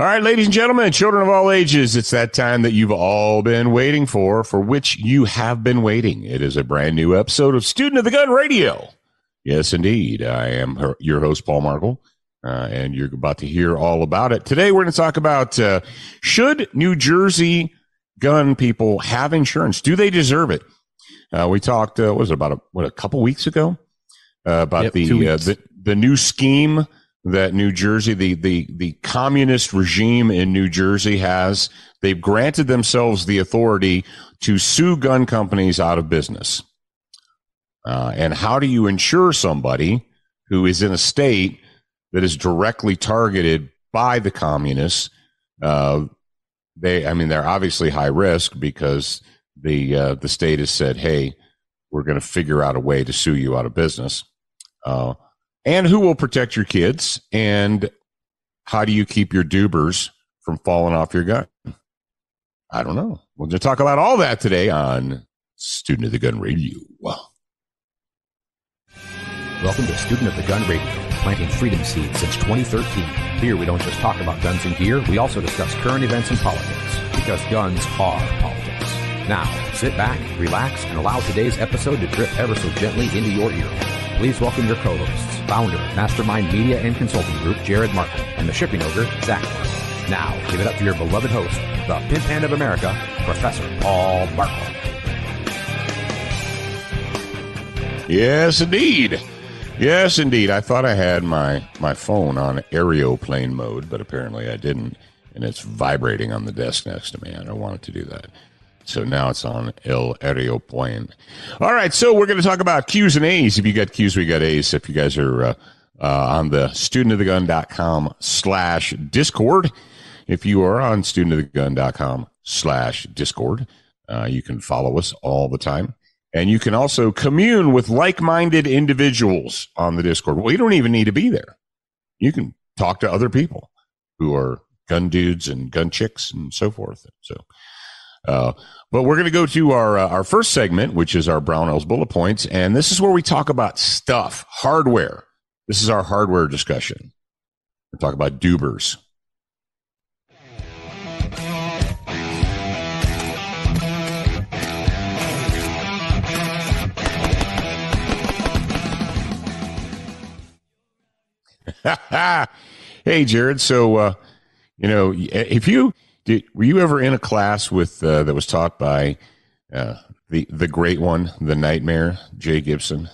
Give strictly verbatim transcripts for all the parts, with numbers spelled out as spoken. All right, ladies and gentlemen, children of all ages, it's that time that you've all been waiting for, for which you have been waiting. It is a brand new episode of Student of the Gun Radio. Yes, indeed. I am her, your host, Paul Markel, uh, and you're about to hear all about it. Today, we're going to talk about uh, should New Jersey gun people have insurance? Do they deserve it? Uh, we talked, uh, what was it, about a, what, a couple weeks ago uh, about yep, the, uh, the the new scheme that New Jersey, the, the, the communist regime in New Jersey has. They've granted themselves the authority to sue gun companies out of business. Uh, and how do you insure somebody who is in a state that is directly targeted by the communists? Uh, they, I mean, they're obviously high risk because the uh, the state has said, hey, we're going to figure out a way to sue you out of business. Uh, and who will protect your kids? And how do you keep your dubers from falling off your gun? I don't know. We're going to talk about all that today on Student of the Gun Radio. Wow. Welcome to Student of the Gun Radio, planting freedom seeds since twenty thirteen. Here we don't just talk about guns and gear, we also discuss current events and politics, because guns are politics. Now, sit back, relax, and allow today's episode to drip ever so gently into your ear. Please welcome your co-hosts, founder of Mastermind Media and Consulting Group, Jarrad Markel, and the shipping ogre, Zach Markel. Now, give it up to your beloved host, the pimp hand of America, Professor Paul Markel. Yes, indeed. Yes, indeed. I thought I had my, my phone on aeroplane mode, but apparently I didn't, and it's vibrating on the desk next to me. I don't want it to do that. So now it's on el aeroplane. All right, so we're going to talk about Q's and A's. If you got Q's, we got A's. If you guys are uh, uh, on the studentofthegun.com slash Discord, if you are on studentofthegun.com slash Discord, uh, you can follow us all the time. And you can also commune with like-minded individuals on the Discord. Well, you don't even need to be there. You can talk to other people who are gun dudes and gun chicks and so forth. So, uh, but we're going to go to our uh, our first segment, which is our Brownells Bullet Points. And this is where we talk about stuff, hardware. This is our hardware discussion. We're talking about dubers. Hey, Jarrad. So, uh, you know, if you did, were you ever in a class with uh, that was taught by uh, the the great one, the nightmare, Jay Gibson?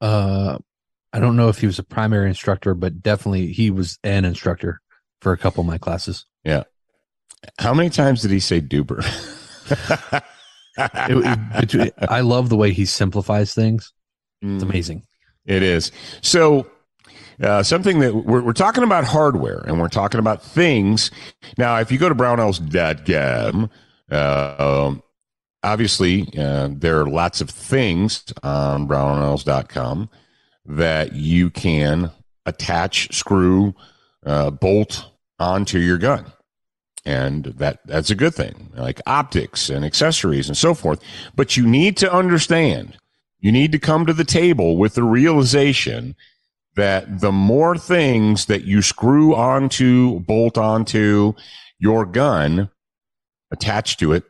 Uh, I don't know if he was a primary instructor, but definitely he was an instructor for a couple of my classes. Yeah. How many times did he say duber? it, it, I love the way he simplifies things. It's amazing. It is. So uh, something that we're, we're talking about hardware and we're talking about things. Now, if you go to brownells dot com, uh, um, obviously uh, there are lots of things on brownells dot com that you can attach, screw, uh, bolt onto your gun. And that that's a good thing, like optics and accessories and so forth. But you need to understand. You need to come to the table with the realization that the more things that you screw onto, bolt onto your gun, attached to it,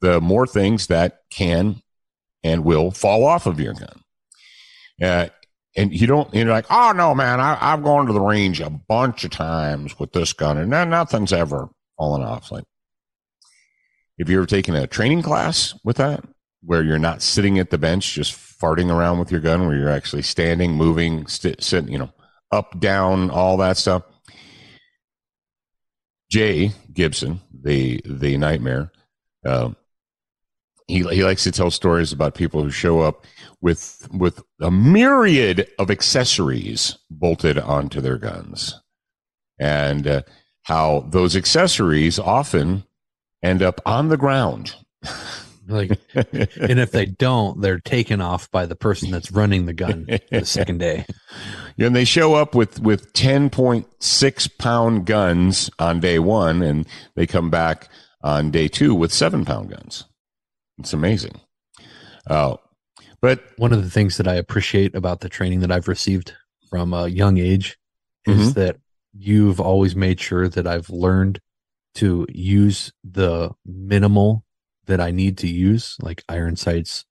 the more things that can and will fall off of your gun. Uh, and you don't, you're like, oh, no, man, I, I've gone to the range a bunch of times with this gun, and nothing's ever fallen off. Like, have you ever taken a training class with that, where you're not sitting at the bench just farting around with your gun, where you're actually standing, moving, st- sitting, you know, up, down, all that stuff? Jay Gibson, the the nightmare, uh, he he likes to tell stories about people who show up with with a myriad of accessories bolted onto their guns, and uh, how those accessories often end up on the ground. Like, and if they don't, they're taken off by the person that's running the gun the second day. And they show up with, with ten point six pound guns on day one, and they come back on day two with seven pound guns. It's amazing. Uh, but one of the things that I appreciate about the training that I've received from a young age is mm-hmm. that you've always made sure that I've learned to use the minimal that I need to use, like iron sights,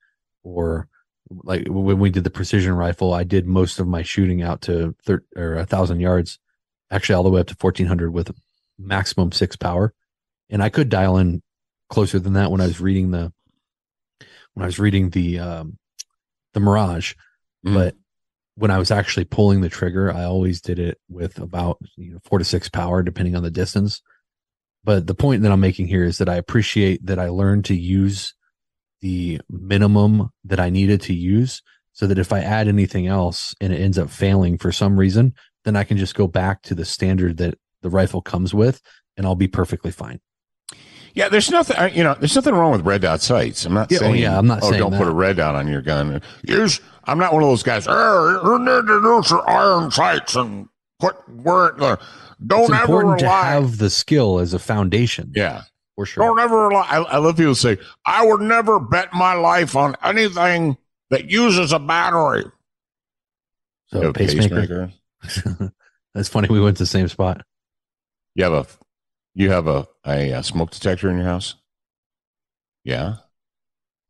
or like when we did the precision rifle, I did most of my shooting out to thir- or a thousand yards, actually all the way up to fourteen hundred with maximum six power. And I could dial in closer than that when I was reading the, when I was reading the, um, the Mirage, mm. but when I was actually pulling the trigger, I always did it with about you know, four to six power, depending on the distance. But the point that I'm making here is that I appreciate that I learned to use the minimum that I needed to use, so that if I add anything else and it ends up failing for some reason, then I can just go back to the standard that the rifle comes with and I'll be perfectly fine. Yeah, there's nothing, you know, there's nothing wrong with red dot sights. I'm not yeah, saying, oh, yeah, I'm not oh saying don't that. Put a red dot on your gun. Use, I'm not one of those guys, oh, you need to use your iron sights and put where it, uh, don't it's ever rely. It's important to have the skill as a foundation. Yeah. For sure. Don't ever rely. I, I love people say, I would never bet my life on anything that uses a battery. So, no pacemaker. pacemaker. That's funny. We went to the same spot. You have a, you have a, a, a smoke detector in your house? Yeah.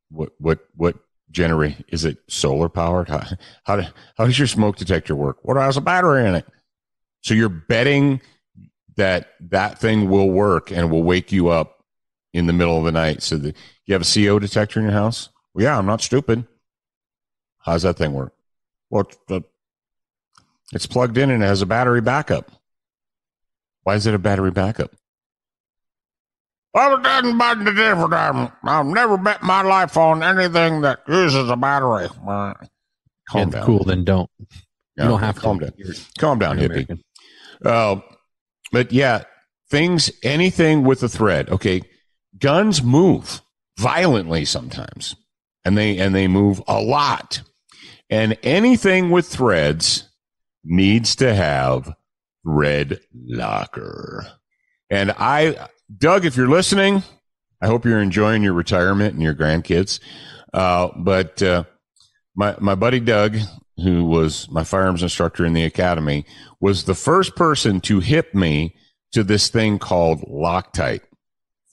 What, what, what generator? Is it solar powered? How, how, how does your smoke detector work? What has a battery in it? So you're betting that that thing will work and will wake you up in the middle of the night. So that you have a C O detector in your house? Well, yeah, I'm not stupid. How's that thing work? Well, it's plugged in and it has a battery backup. Why is it a battery backup? Well, it doesn't make the difference. I'm, I've never bet my life on anything that uses a battery. Calm down. Cool, then don't. You don't have to. Calm down, calm down, hippie. Uh, But yeah, things, anything with a thread. Okay. Guns move violently sometimes, and they, and they move a lot, and anything with threads needs to have red locker. And I, Doug, if you're listening, I hope you're enjoying your retirement and your grandkids. Uh, but, uh, my, my buddy, Doug, who was my firearms instructor in the academy, was the first person to hip me to this thing called Loctite,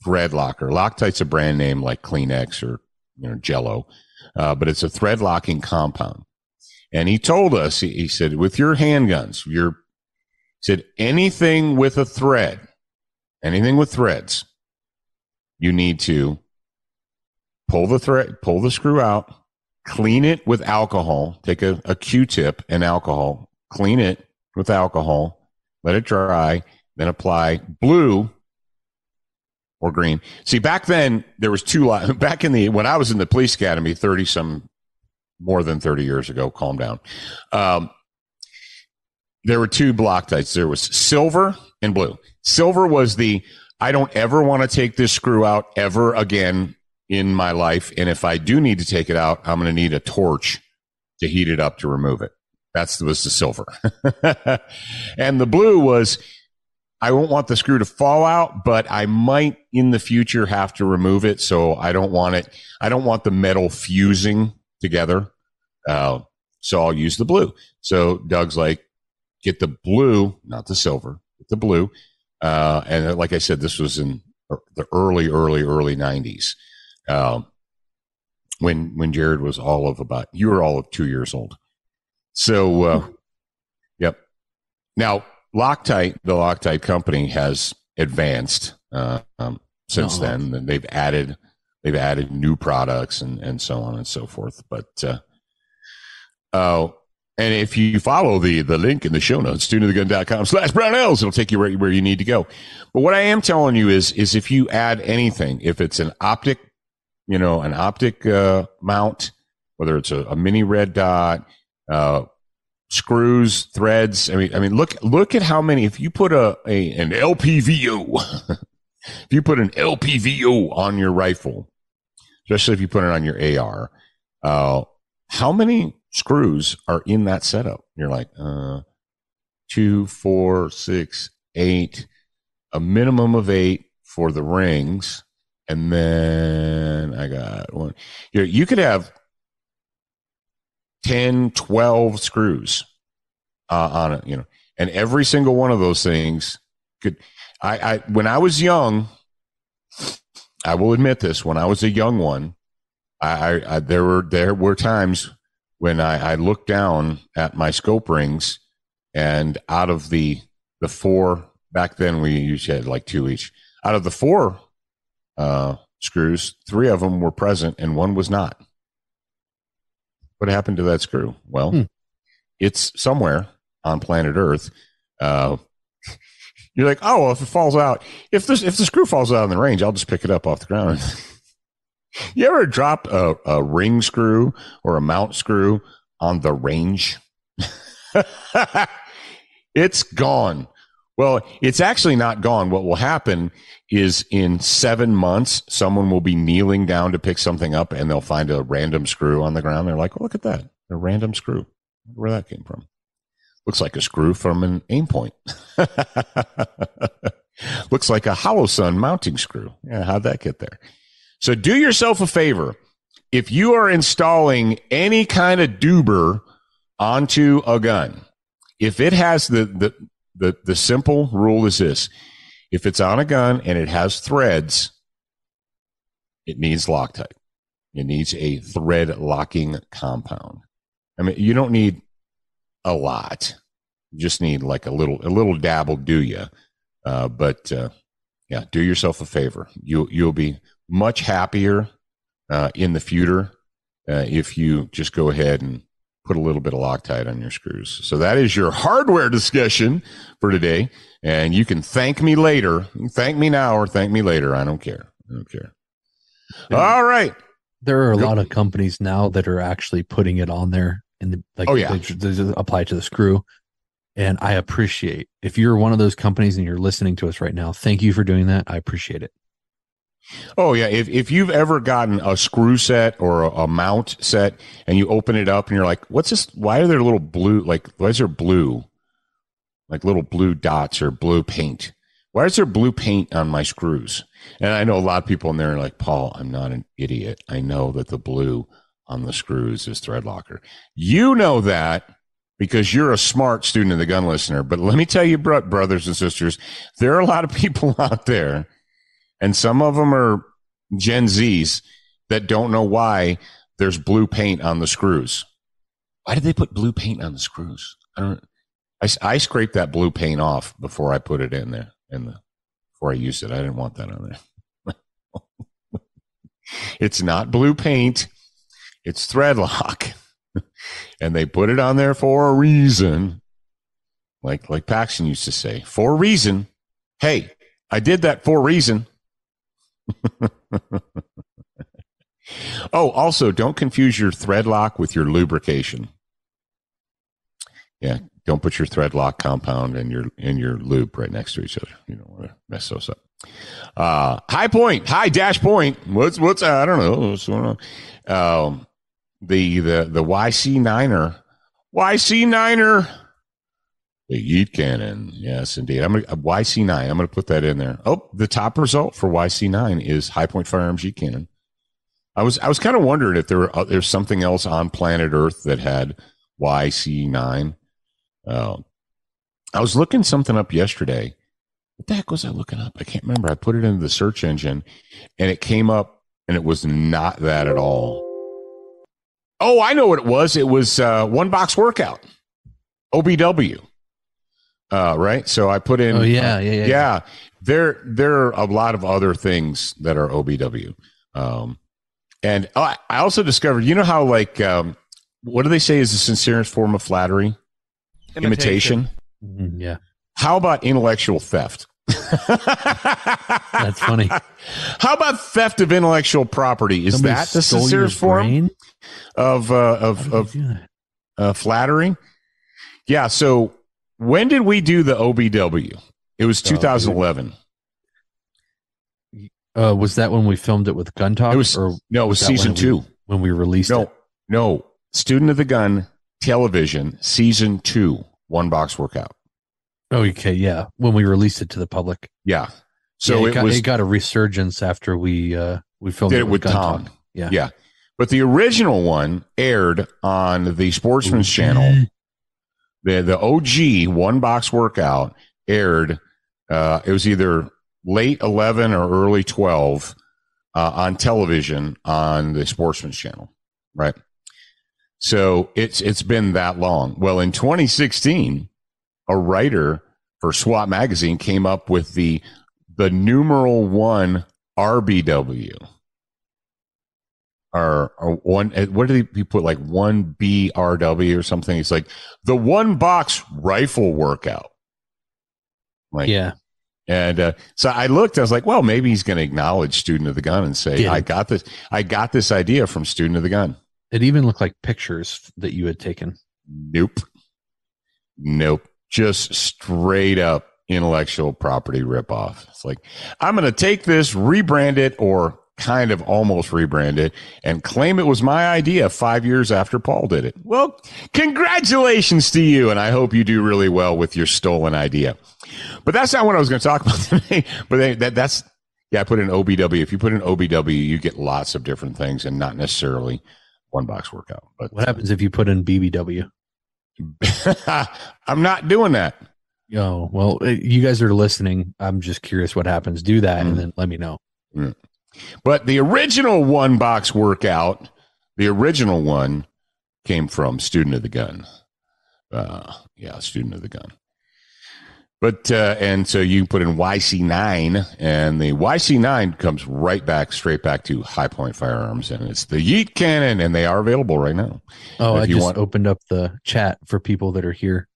thread locker. Loctite's a brand name like Kleenex or you know Jell-O, uh, but it's a thread locking compound. And he told us, he, he said, with your handguns, your he said anything with a thread, anything with threads, you need to pull the thread, pull the screw out. Clean it with alcohol. Take a, a Q-tip and alcohol. Clean it with alcohol. Let it dry. Then apply blue or green. See, back then there was two. Back in the when I was in the police academy, thirty some more than thirty years ago. Calm down. Um, there were two Loctites. There was silver and blue. Silver was the I don't ever want to take this screw out ever again in my life, and if I do need to take it out, I'm going to need a torch to heat it up to remove it. That's was the silver. And the blue was, I won't want the screw to fall out, but I might in the future have to remove it, so I don't want it. I don't want the metal fusing together, uh, so I'll use the blue. So Doug's like, get the blue, not the silver, get the blue. Uh, and like I said, this was in the early, early, early nineties. Um, when, when Jarrad was all of about, you were all of two years old. So, uh, yep. Now Loctite, the Loctite company has advanced, uh, um, since no. then, and they've added, they've added new products and, and so on and so forth. But, uh, uh, and if you follow the, the link in the show notes, studentofthegun.com slash Brownells, it'll take you right where you need to go. But what I am telling you is, is if you add anything, if it's an optic, you know, an optic uh, mount, whether it's a, a mini red dot, uh, screws, threads. I mean, I mean, look, look at how many. If you put a, a an L P V O, if you put an L P V O on your rifle, especially if you put it on your A R, uh, how many screws are in that setup? You're like uh, two, four, six, eight, a minimum of eight for the rings. And then I got one. You know, you could have ten, twelve screws uh, on it, you know. And every single one of those things could, I, I, when I was young, I will admit this, when I was a young one, I, I, I there were, there were times when I, I looked down at my scope rings, and out of the, the four, back then we usually had like two each, out of the four, uh, screws, three of them were present and one was not. What happened to that screw? Well, hmm. it's somewhere on planet Earth. Uh, you're like, oh, well, if it falls out, if this, if the screw falls out in the range, I'll just pick it up off the ground. You ever drop a, a ring screw or a mount screw on the range? It's gone. Well, it's actually not gone. What will happen is in seven months, someone will be kneeling down to pick something up, and they'll find a random screw on the ground. They're like, oh, look at that, a random screw. Where that came from? Looks like a screw from an aim point. Looks like a HoloSun mounting screw. Yeah, how'd that get there? So do yourself a favor. If you are installing any kind of doober onto a gun, if it has the, the, The the simple rule is this: if it's on a gun and it has threads, it needs Loctite. It needs a thread locking compound. I mean, you don't need a lot; you just need like a little a little dab will do you. Uh, but uh, yeah, do yourself a favor. You you'll be much happier uh, in the future uh, if you just go ahead and put a little bit of Loctite on your screws. So that is your hardware discussion for today. And you can thank me later. Thank me now or thank me later. I don't care. I don't care. There, All right. There are a Go. lot of companies now that are actually putting it on there and the, like, oh, yeah. they, they apply to the screw. And I appreciate, if you're one of those companies and you're listening to us right now, thank you for doing that. I appreciate it. Oh, yeah. If if you've ever gotten a screw set or a, a mount set and you open it up and you're like, what's this? Why are there little blue? Like, why is there blue? Like little blue dots or blue paint. Why is there blue paint on my screws? And I know a lot of people in there are like, Paul, I'm not an idiot. I know that the blue on the screws is thread locker. You know that because you're a smart student of the gun listener. But let me tell you, bro- brothers and sisters, there are a lot of people out there, and some of them are Gen Zs, that don't know why there's blue paint on the screws. Why did they put blue paint on the screws? I don't. I, I scraped that blue paint off before I put it in there, in the before I used it. I didn't want that on there. It's not blue paint. It's thread lock, and they put it on there for a reason. Like like Paxton used to say, for a reason. Hey, I did that for a reason. Oh, also, don't confuse your thread lock with your lubrication. Yeah, don't put your thread lock compound and your and your lube right next to each other. You don't want to mess those up. Uh, high point, high dash point. What's what's I don't know what's going on. Um, the the the Y C niner, Y C niner. The Yeet Cannon. Yes, indeed. I'm going to Y C nine. I'm going to put that in there. Oh, the top result for Y C nine is High Point Firearms Yeet Cannon. I was I was kind of wondering if there were uh, there's something else on planet Earth that had Y C nine. Uh, I was looking something up yesterday. What the heck was I looking up? I can't remember. I put it into the search engine, and it came up, and it was not that at all. Oh, I know what it was. It was uh, One Box Workout, O B W. Uh, right. So I put in, oh, yeah, yeah, yeah, yeah. yeah. There, there are a lot of other things that are O B W. Um, and I, I also discovered, you know how, like, um, what do they say is the sincerest form of flattery? Imitation. Imitation. Yeah. How about intellectual theft? That's funny. How about theft of intellectual property? Is Somebody that the sincerest form of, uh, of, of, uh, flattery? Yeah. So, when did we do the O B W? It was two thousand eleven. Uh, was that when we filmed it with Gun Talk? It was, or no, it was, was season when two. We, when we released no, it? No, no. Student of the Gun Television, season two, One Box Workout. Oh, okay, yeah. When we released it to the public. Yeah. So yeah, it, it, got, was, it got a resurgence after we uh, we filmed did it with, with Gun Tom. Talk. Yeah. yeah. But the original one aired on the Sportsman's Channel. the the O G One Box Workout aired. Uh, it was either late eleven or early twelve uh, on television on the Sportsman's Channel, right? So it's it's been that long. Well, in twenty sixteen, a writer for SWAT Magazine came up with the the numeral one R B W. Or, or one, what did he put, like one B R W or something? It's like the one box rifle workout. Like, yeah. And uh, so I looked, I was like, well, maybe he's going to acknowledge Student of the Gun and say, yeah. I got this, I got this idea from Student of the Gun. It even looked like pictures that you had taken. Nope. Nope. Just straight up intellectual property ripoff. It's like, I'm going to take this, rebrand it, or kind of almost rebrand it, and claim it was my idea five years after Paul did it. Well, congratulations to you, and I hope you do really well with your stolen idea. But that's not what I was going to talk about today. But they, that, that's, yeah, I put in O B W. If you put in O B W, you get lots of different things and not necessarily One Box Workout. But what happens if you put in B B W? I'm not doing that. Yo, well, you guys are listening. I'm just curious what happens. Do that, mm-hmm. and then let me know. Mm-hmm. But the original One Box Workout, the original one, came from Student of the Gun. Uh, yeah, Student of the Gun. But uh, and so you put in Y C nine, and the Y C nine comes right back, straight back to High Point Firearms, and it's the Yeet Cannon, and they are available right now. Oh, if I you just want- opened up the chat for people that are here.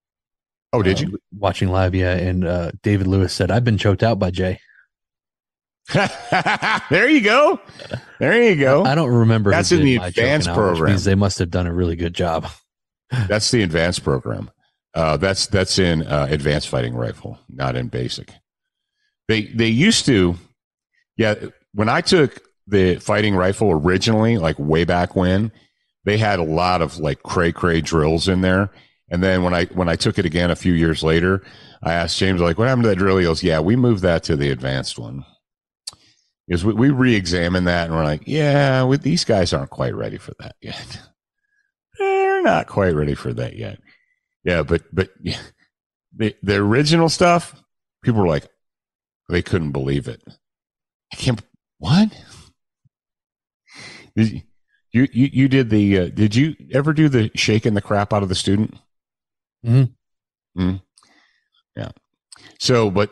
Oh, did uh, you? Watching live, yeah. And uh, David Lewis said, I've been choked out by Jay. There you go. There you go. I don't remember. That's in the advanced program. They must have done a really good job. That's the advanced program. Uh, that's that's in uh, advanced fighting rifle, not in basic. They they used to, yeah. When I took the fighting rifle originally, like way back when, they had a lot of like cray cray drills in there. And then when I when I took it again a few years later, I asked James like, "What happened to that drill?" He goes, "Yeah, we moved that to the advanced one." Is we, we re-examine that and we're like, yeah, we, these guys aren't quite ready for that yet. They're not quite ready for that yet. Yeah, but but the the original stuff, people were like, they couldn't believe it. I can't. What? Did you you you did the? Uh, did you ever do the shaking the crap out of the student? Mm-hmm. Mm-hmm. Yeah. So, but.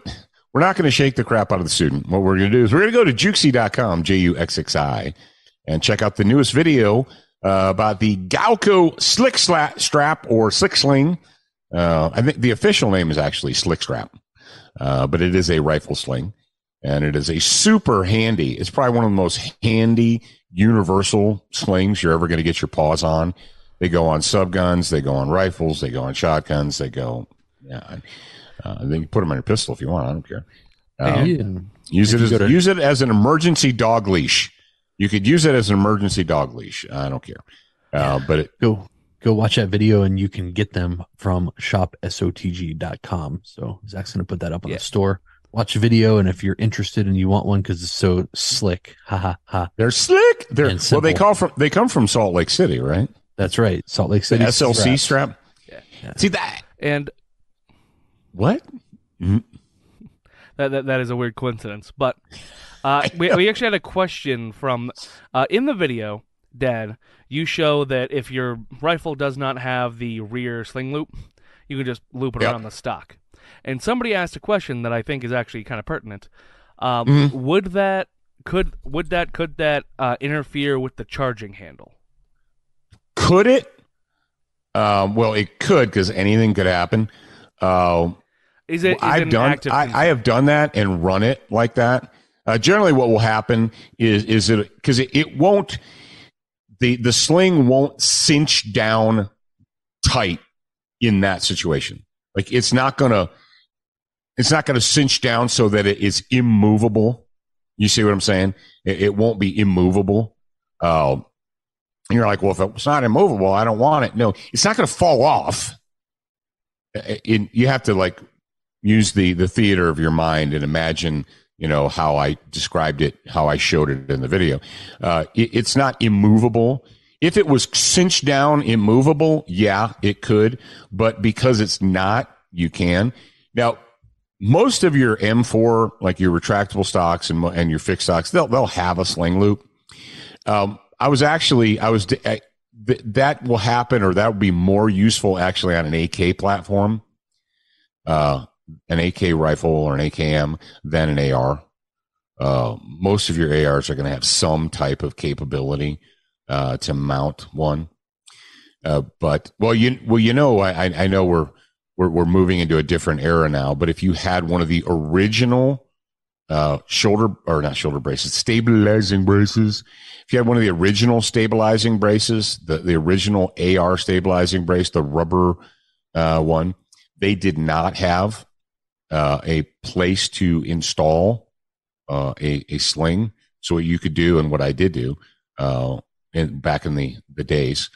We're not going to shake the crap out of the student. What we're going to do is we're going to go to Juxy dot com, J U X X I, and check out the newest video uh, about the Galco Slick Strap or Slick Sling. Uh, I think the official name is actually Slick Strap, uh, but it is a rifle sling, and it is a super handy. It's probably one of the most handy universal slings you're ever going to get your paws on. They go on subguns. They go on rifles. They go on shotguns. They go... yeah. Uh, then you put them on your pistol if you want. I don't care. Um, yeah. Use it as to- use it as an emergency dog leash. You could use it as an emergency dog leash. I don't care. Uh, but it- go go watch that video, and you can get them from shop S O T G dot com. So Zach's going to put that up on yeah. the store. Watch the video, and if you're interested and you want one because it's so slick, ha ha ha. They're slick. They're and well. They call from. They come from Salt Lake City, right? That's right. Salt Lake City. The S L C strap. Yeah. yeah. See that and. What? Mm-hmm. That, that that is a weird coincidence, but uh, we we actually had a question from uh, in the video. Dan, you show that if your rifle does not have the rear sling loop, you can just loop it yep. around the stock. And somebody asked a question that I think is actually kind of pertinent. Um, mm-hmm. Would that could would that could that uh, interfere with the charging handle? Could it? Um, well, it could because anything could happen. Uh, is it, is I've it done. I, I have done that and run it like that. Uh, generally, what will happen is is it because it, it won't the the sling won't cinch down tight in that situation. Like it's not gonna it's not gonna cinch down so that it is immovable. You see what I'm saying? It, it won't be immovable. Uh, and you're like, well, if it's not immovable, I don't want it. No, it's not gonna fall off. In, you have to like use the, the theater of your mind and imagine, you know, how I described it, how I showed it in the video. Uh, it, it's not immovable. If it was cinched down, immovable, yeah, it could. But because it's not, you can. Now, most of your M four, like your retractable stocks and and your fixed stocks, they'll they'll have a sling loop. Um, I was actually, I was I, th- that will happen, or that would be more useful actually on an A K platform, uh, an A K rifle or an A K M than an A R. Uh, most of your A Rs are going to have some type of capability uh, to mount one. Uh, but well, you well you know I I know we're. We're, we're moving into a different era now, but if you had one of the original uh, shoulder or not shoulder braces, stabilizing braces, if you had one of the original stabilizing braces, the, the original A R stabilizing brace, the rubber uh, one, they did not have uh, a place to install uh, a, a sling. So what you could do, and what I did do uh, in, back in the, the days,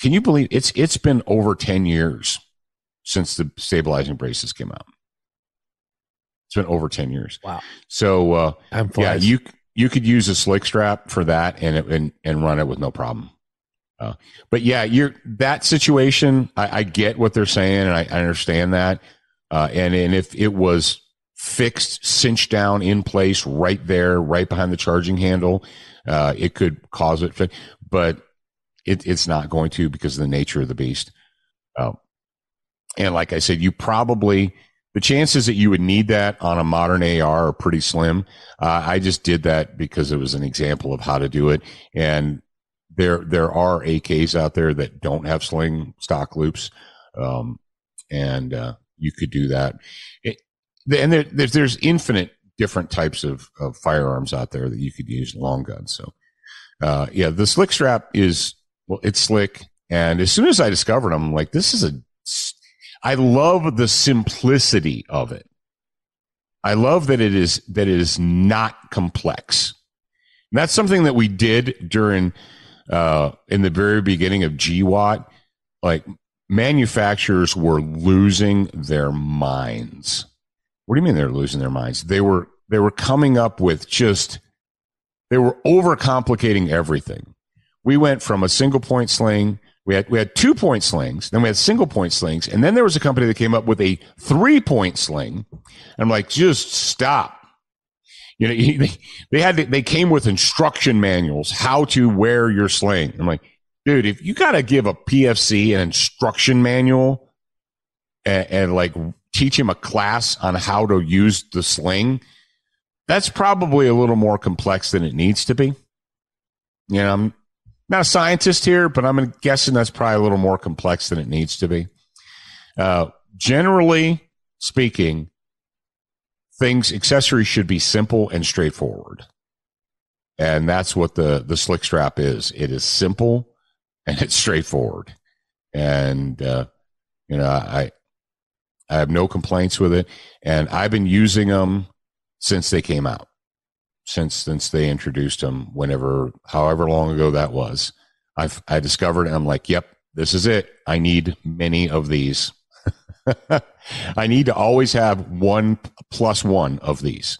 can you believe it's it's been over ten years since the stabilizing braces came out. It's been over ten years. Wow. So uh, yeah, you you could use a slick strap for that and it, and, and run it with no problem. Uh, but yeah, you're that situation. I, I get what they're saying, and I, I understand that. Uh, and and if it was fixed, cinched down in place, right there, right behind the charging handle, uh, it could cause it. But it, it's not going to because of the nature of the beast. Uh, And like I said, you probably, the chances that you would need that on a modern A R are pretty slim. Uh, I just did that because it was an example of how to do it. And there there are A Ks out there that don't have sling stock loops. Um, and uh, you could do that. It, and there, there's, there's infinite different types of, of firearms out there that you could use, long guns. So, uh, yeah, the slick strap is, well, it's slick. And as soon as I discovered them, I'm like, this is a, I love the simplicity of it. I love that it is that it is not complex. And that's something that we did during uh, in the very beginning of G WAT. Like, manufacturers were losing their minds. What do you mean they're losing their minds? They were they were coming up with just they were overcomplicating everything. We went from a single point sling. We had we had two point slings, then we had single point slings, and then there was a company that came up with a three point sling. And I'm like, just stop. You know, they had to, they came with instruction manuals how to wear your sling. I'm like, dude, if you gotta give a P F C an instruction manual and, and like teach him a class on how to use the sling, that's probably a little more complex than it needs to be. You know, I'm. Not a scientist here, but I'm guessing that's probably a little more complex than it needs to be. Uh, generally speaking, things, accessories should be simple and straightforward. And that's what the, the slick strap is. It is simple and it's straightforward. And, uh, you know, I, I have no complaints with it. And I've been using them since they came out. Since since they introduced them, whenever, however long ago that was, I've I discovered, and I'm like, yep, this is it. I need many of these. I need to always have one plus one of these,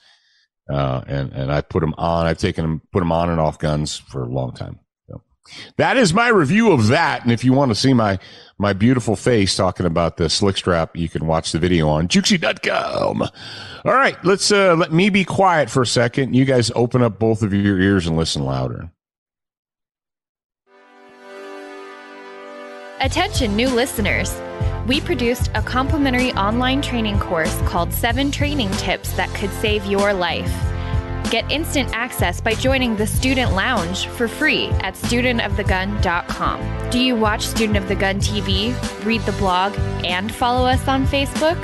uh, and and I put them on. I've taken them, put them on and off guns for a long time. So that is my review of that. And if you want to see my my beautiful face talking about the slick strap, you can watch the video on Juxy dot com. All right, let's uh, let me be quiet for a second. You guys open up both of your ears and listen louder. Attention, new listeners. We produced a complimentary online training course called Seven Training Tips That Could Save Your Life. Get instant access by joining the Student Lounge for free at student of the gun dot com. Do you watch Student of the Gun T V, read the blog, and follow us on Facebook?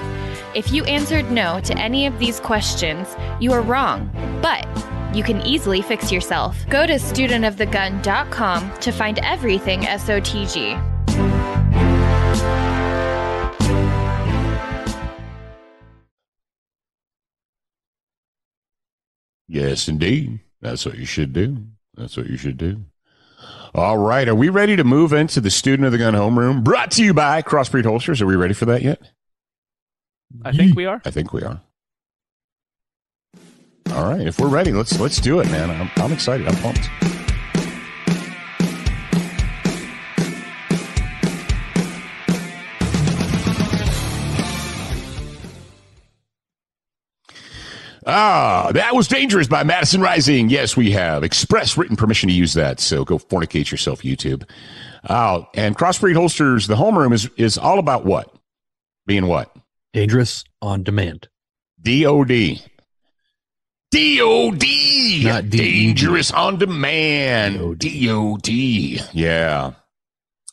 If you answered no to any of these questions, you are wrong, but you can easily fix yourself. Go to student of the gun dot com to find everything S O T G. Yes, indeed. That's what you should do. That's what you should do. All right. Are we ready to move into the Student of the Gun homeroom brought to you by Crossbreed Holsters? Are we ready for that yet? I think we are. I think we are. All right. If we're ready, let's let's do it, man. I'm, I'm excited. I'm pumped. Ah, that was dangerous by Madison Rising. Yes, we have express written permission to use that. So go fornicate yourself, YouTube. Oh, and Crossbreed Holsters, the homeroom is, is all about what? Being what? Dangerous on demand. D O D. D O D. Not dangerous on demand. D O D. Yeah.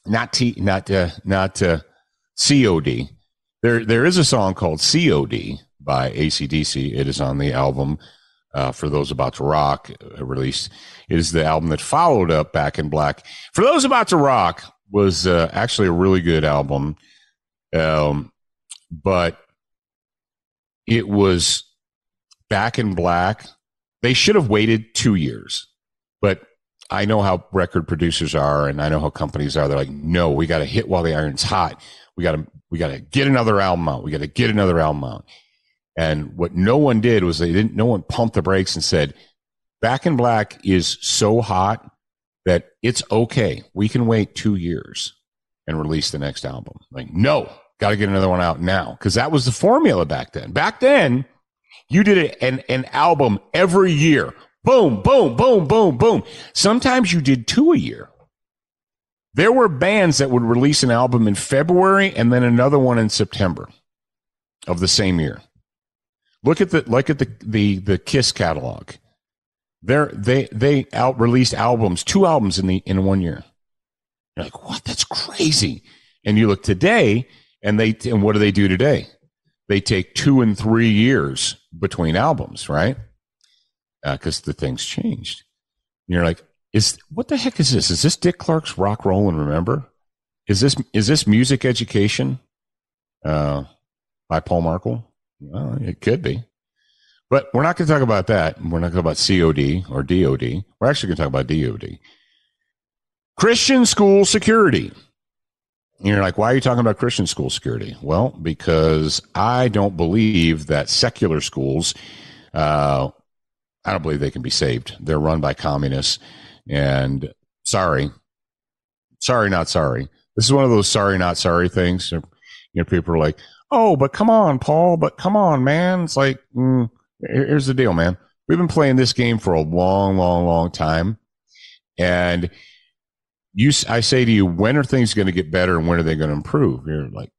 Not T, not, uh, not, uh, C O D. There, there is a song called C O D by A C D C. It is on the album, uh, For Those About to Rock, uh, released. It is the album that followed up Back in Black. For Those About to Rock was uh, actually a really good album, um, but it was Back in Black. They should have waited two years, but I know how record producers are, and I know how companies are. They're like, no, we got to hit while the iron's hot. We got to, we got to get another album out. We got to get another album out. And what no one did was they didn't, no one pumped the brakes and said, Back in Black is so hot that it's okay. We can wait two years and release the next album. Like, no, got to get another one out now. Cause that was the formula back then. Back then you did an, an album every year. Boom, boom, boom, boom, boom. Sometimes you did two a year. There were bands that would release an album in February and then another one in September of the same year. Look at the look at the the the Kiss catalog. They're, they they out released albums, two albums in the in one year. You're like, what? That's crazy. And you look today, and they and what do they do today? They take two and three years between albums, right? Because uh, the things changed. And you're like, is what the heck is this? Is this Dick Clark's Rock, Roll, and Remember? Is this is this music education uh, by Paul Markel? Well, it could be, but we're not going to talk about that. We're not going to talk about C O D or D O D. We're actually going to talk about D O D. Christian school security. And you're like, why are you talking about Christian school security? Well, because I don't believe that secular schools, uh, I don't believe they can be saved. They're run by communists. And sorry, sorry, not sorry. This is one of those sorry, not sorry things. You know, people are like, oh, but come on, Paul, but come on, man. It's like, mm, here's the deal, man. We've been playing this game for a long, long, long time. And you, I say to you, when are things going to get better and when are they going to improve? You're like,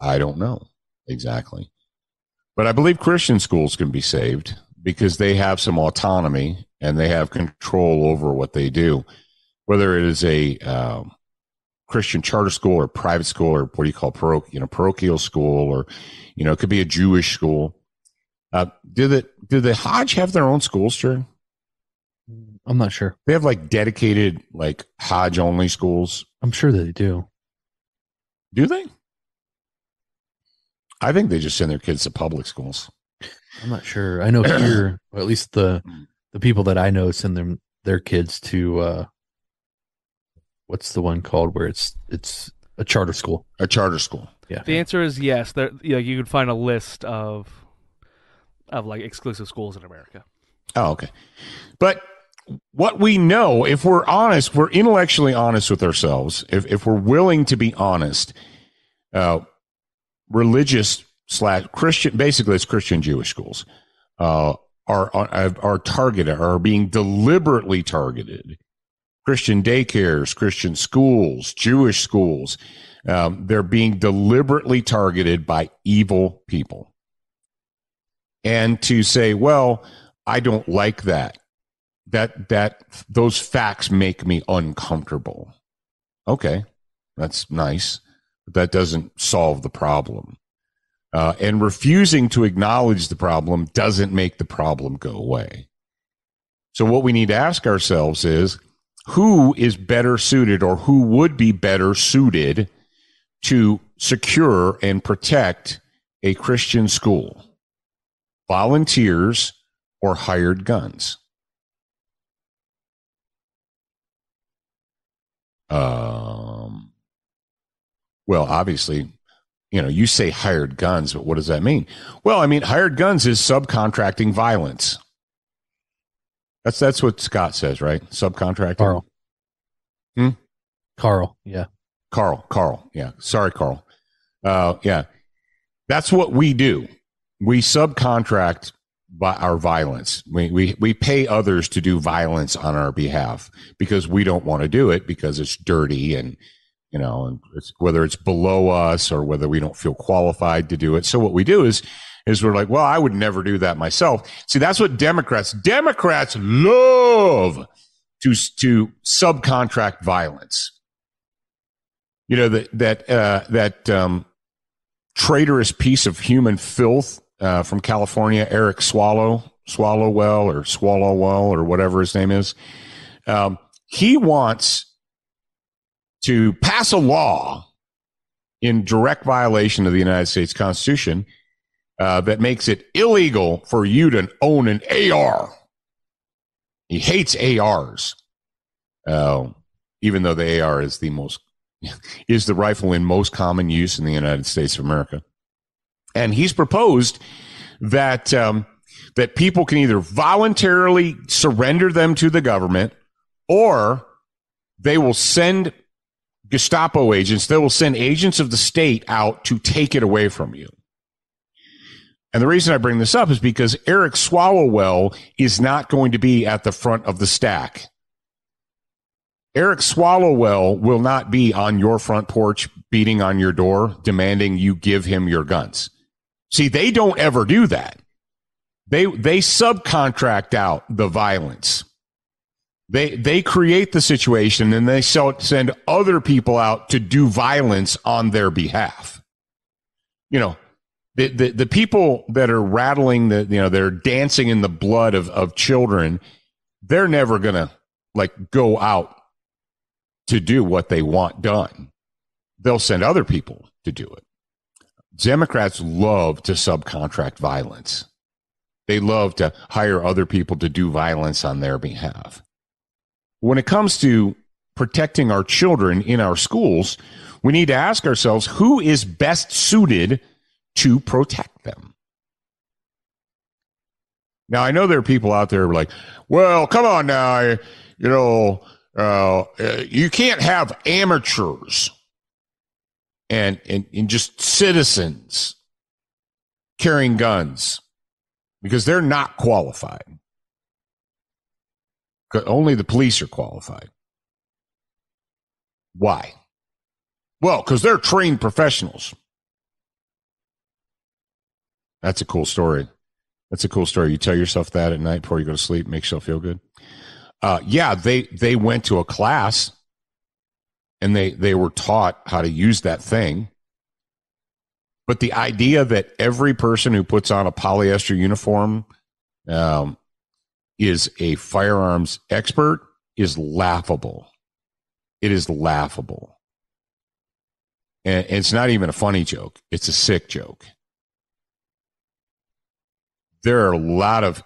I don't know exactly. But I believe Christian schools can be saved because they have some autonomy and they have control over what they do, whether it is a, um, Christian charter school or private school or what do you call paroch you know parochial school, or you know it could be a Jewish school. Uh, do the do the Hodge have their own schools, sir? I'm not sure. They have like dedicated like Hodge only schools. I'm sure they do. Do they? I think they just send their kids to public schools. I'm not sure. I know here, or at least the the people that I know send them their kids to. Uh, What's the one called where it's it's a charter school? A charter school. Yeah. The answer is yes. There, you know, you can find a list of of like exclusive schools in America. Oh, okay. But what we know, if we're honest, we're intellectually honest with ourselves. If if we're willing to be honest, uh, religious slash Christian, basically it's Christian Jewish schools, uh, are are are targeted, are being deliberately targeted. Christian daycares, Christian schools, Jewish schools, um, they're being deliberately targeted by evil people. And to say, well, I don't like that, that, that those facts make me uncomfortable. Okay, that's nice, but that doesn't solve the problem. Uh, and refusing to acknowledge the problem doesn't make the problem go away. So what we need to ask ourselves is, who is better suited, or who would be better suited to secure and protect a Christian school? Volunteers or hired guns? Um, well, obviously, you know, you say hired guns, but what does that mean? Well, I mean, hired guns is subcontracting violence. That's that's what Scott says, right? Subcontracting. Carl. Hmm? Carl, yeah. Carl, Carl, yeah. Sorry, Carl. Uh, yeah. That's what we do. we subcontract by our violence. We, we, we pay others to do violence on our behalf because we don't want to do it because it's dirty and, you know, and it's, whether it's below us or whether we don't feel qualified to do it. So what we do is, is we're like, well, I would never do that myself. See, that's what Democrats, Democrats love to, to subcontract violence. You know, that, that, uh, that, um, traitorous piece of human filth uh, from California, Eric Swalwell, Swalwell or Swalwell or whatever his name is. Um, he wants to pass a law in direct violation of the United States Constitution uh, that makes it illegal for you to own an A R. He hates A Rs, uh, even though the A R is the most is the rifle in most common use in the United States of America. And he's proposed that um, that people can either voluntarily surrender them to the government, or they will send Gestapo agents, they will send agents of the state out to take it away from you. And the reason I bring this up is because Eric Swalwell is not going to be at the front of the stack. Eric Swalwell will not be on your front porch beating on your door, demanding you give him your guns. See, they don't ever do that. They they subcontract out the violence. They they create the situation and they sell, send other people out to do violence on their behalf. You know, the the, the people that are rattling the, you know, they're dancing in the blood of, of children, they're never gonna like go out to do what they want done. They'll send other people to do it. Democrats love to subcontract violence. They love to hire other people to do violence on their behalf. When it comes to protecting our children in our schools, we need to ask ourselves, who is best suited to protect them? Now, I know there are people out there who are like, well, come on now, you know, Uh, you can't have amateurs and, and, and just citizens carrying guns because they're not qualified. Only the police are qualified. Why? Well, because they're trained professionals. That's a cool story. That's a cool story. You tell yourself that at night before you go to sleep, makes you feel good. Uh, yeah, they, they went to a class and they, they were taught how to use that thing. But the idea that every person who puts on a polyester uniform um, is a firearms expert is laughable. It is laughable. And, and it's not even a funny joke. It's a sick joke. There are a lot of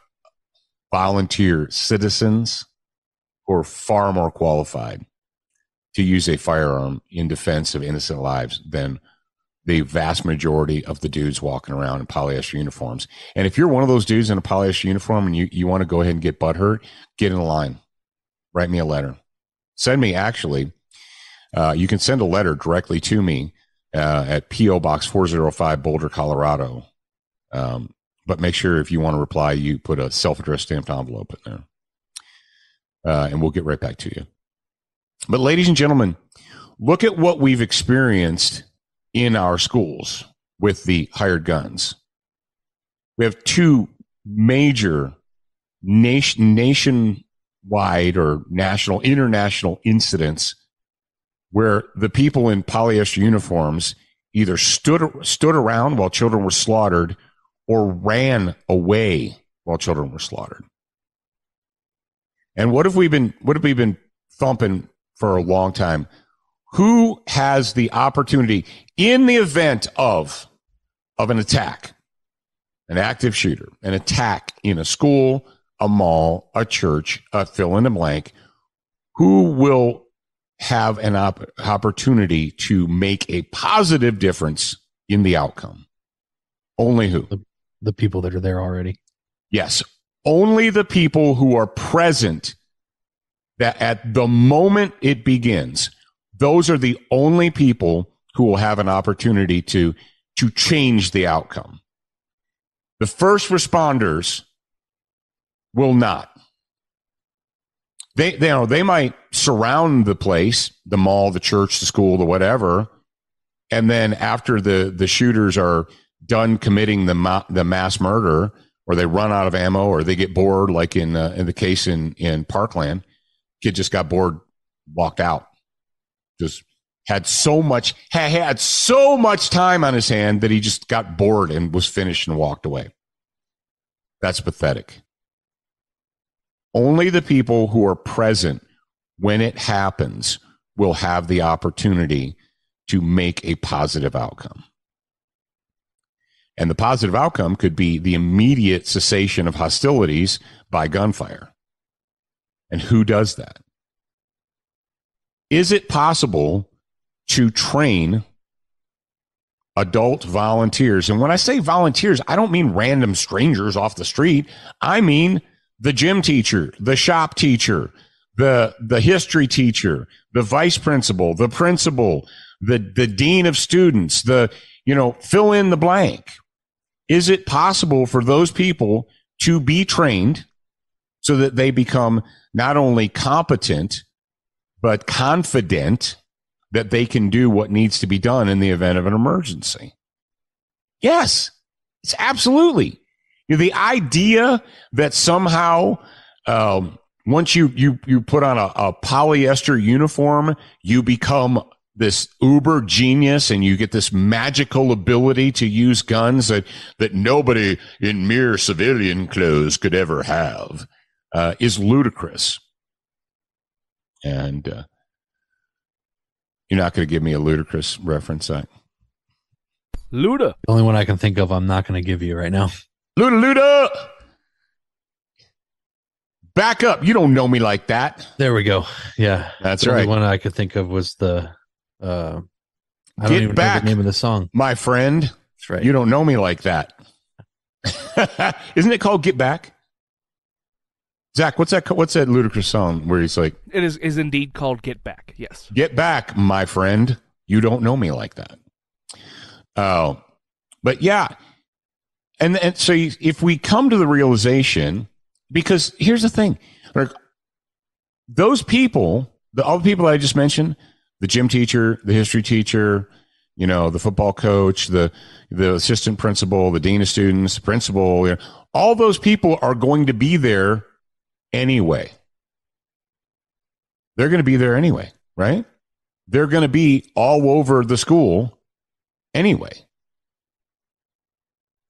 volunteer citizens who are far more qualified to use a firearm in defense of innocent lives than the vast majority of the dudes walking around in polyester uniforms. And if you're one of those dudes in a polyester uniform and you, you want to go ahead and get butthurt, get in line, write me a letter. Send me, actually, uh, you can send a letter directly to me uh, at P O Box four oh five, Boulder, Colorado. Um, but make sure if you want to reply, you put a self-addressed stamped envelope in there. Uh, and we'll get right back to you. But ladies and gentlemen, look at what we've experienced in our schools with the hired guns. We have two major nation, nationwide or national, international incidents where the people in polyester uniforms either stood, stood around while children were slaughtered or ran away while children were slaughtered. And what have we been, what have we been thumping for a long time? Who has the opportunity in the event of, of an attack, an active shooter, an attack in a school, a mall, a church, a fill in the blank, who will have an op- opportunity to make a positive difference in the outcome? Only who? The, the people that are there already. Yes. Only the people who are present that at the moment it begins, those are the only people who will have an opportunity to, to change the outcome. The first responders will not. They, they, you know, they might surround the place, the mall, the church, the school, the whatever, and then after the, the shooters are done committing the ma- the mass murder, or they run out of ammo, or they get bored, like in uh, in the case in, in Parkland, kid just got bored, walked out, just had so much had so much time on his hand that he just got bored and was finished and walked away. That's pathetic. Only the people who are present when it happens will have the opportunity to make a positive outcome. And the positive outcome could be the immediate cessation of hostilities by gunfire. And who does that? Is it possible to train adult volunteers? And when I say volunteers, I don't mean random strangers off the street. I mean the gym teacher, the shop teacher, the the history teacher, the vice principal, the principal, the, the dean of students, the, you know, fill in the blank. Is it possible for those people to be trained so that they become not only competent, but confident that they can do what needs to be done in the event of an emergency? Yes, it's absolutely. You know, the idea that somehow um, once you, you, you put on a, a polyester uniform, you become this uber genius and you get this magical ability to use guns that, that nobody in mere civilian clothes could ever have uh, is ludicrous. And uh, you're not going to give me a ludicrous reference, Zach? Luda. The only one I can think of I'm not going to give you right now. Luda, Luda! Back up. You don't know me like that. There we go. Yeah. That's right. The only one I could think of was the... Uh, I don't Get even back, know the name of the song. My friend. That's right. You don't know me like that. Isn't it called Get Back? Zach, what's that? What's that ludicrous song where he's like? It is is indeed called Get Back. Yes. Get back, my friend. You don't know me like that. Oh, uh, but yeah, and and so if we come to the realization, because here's the thing, like those people, the all the people I just mentioned. The gym teacher, the history teacher, you know, the football coach, the the assistant principal, the dean of students, principal, you know, all those people are going to be there anyway. They're going to be there anyway, right? They're going to be all over the school anyway.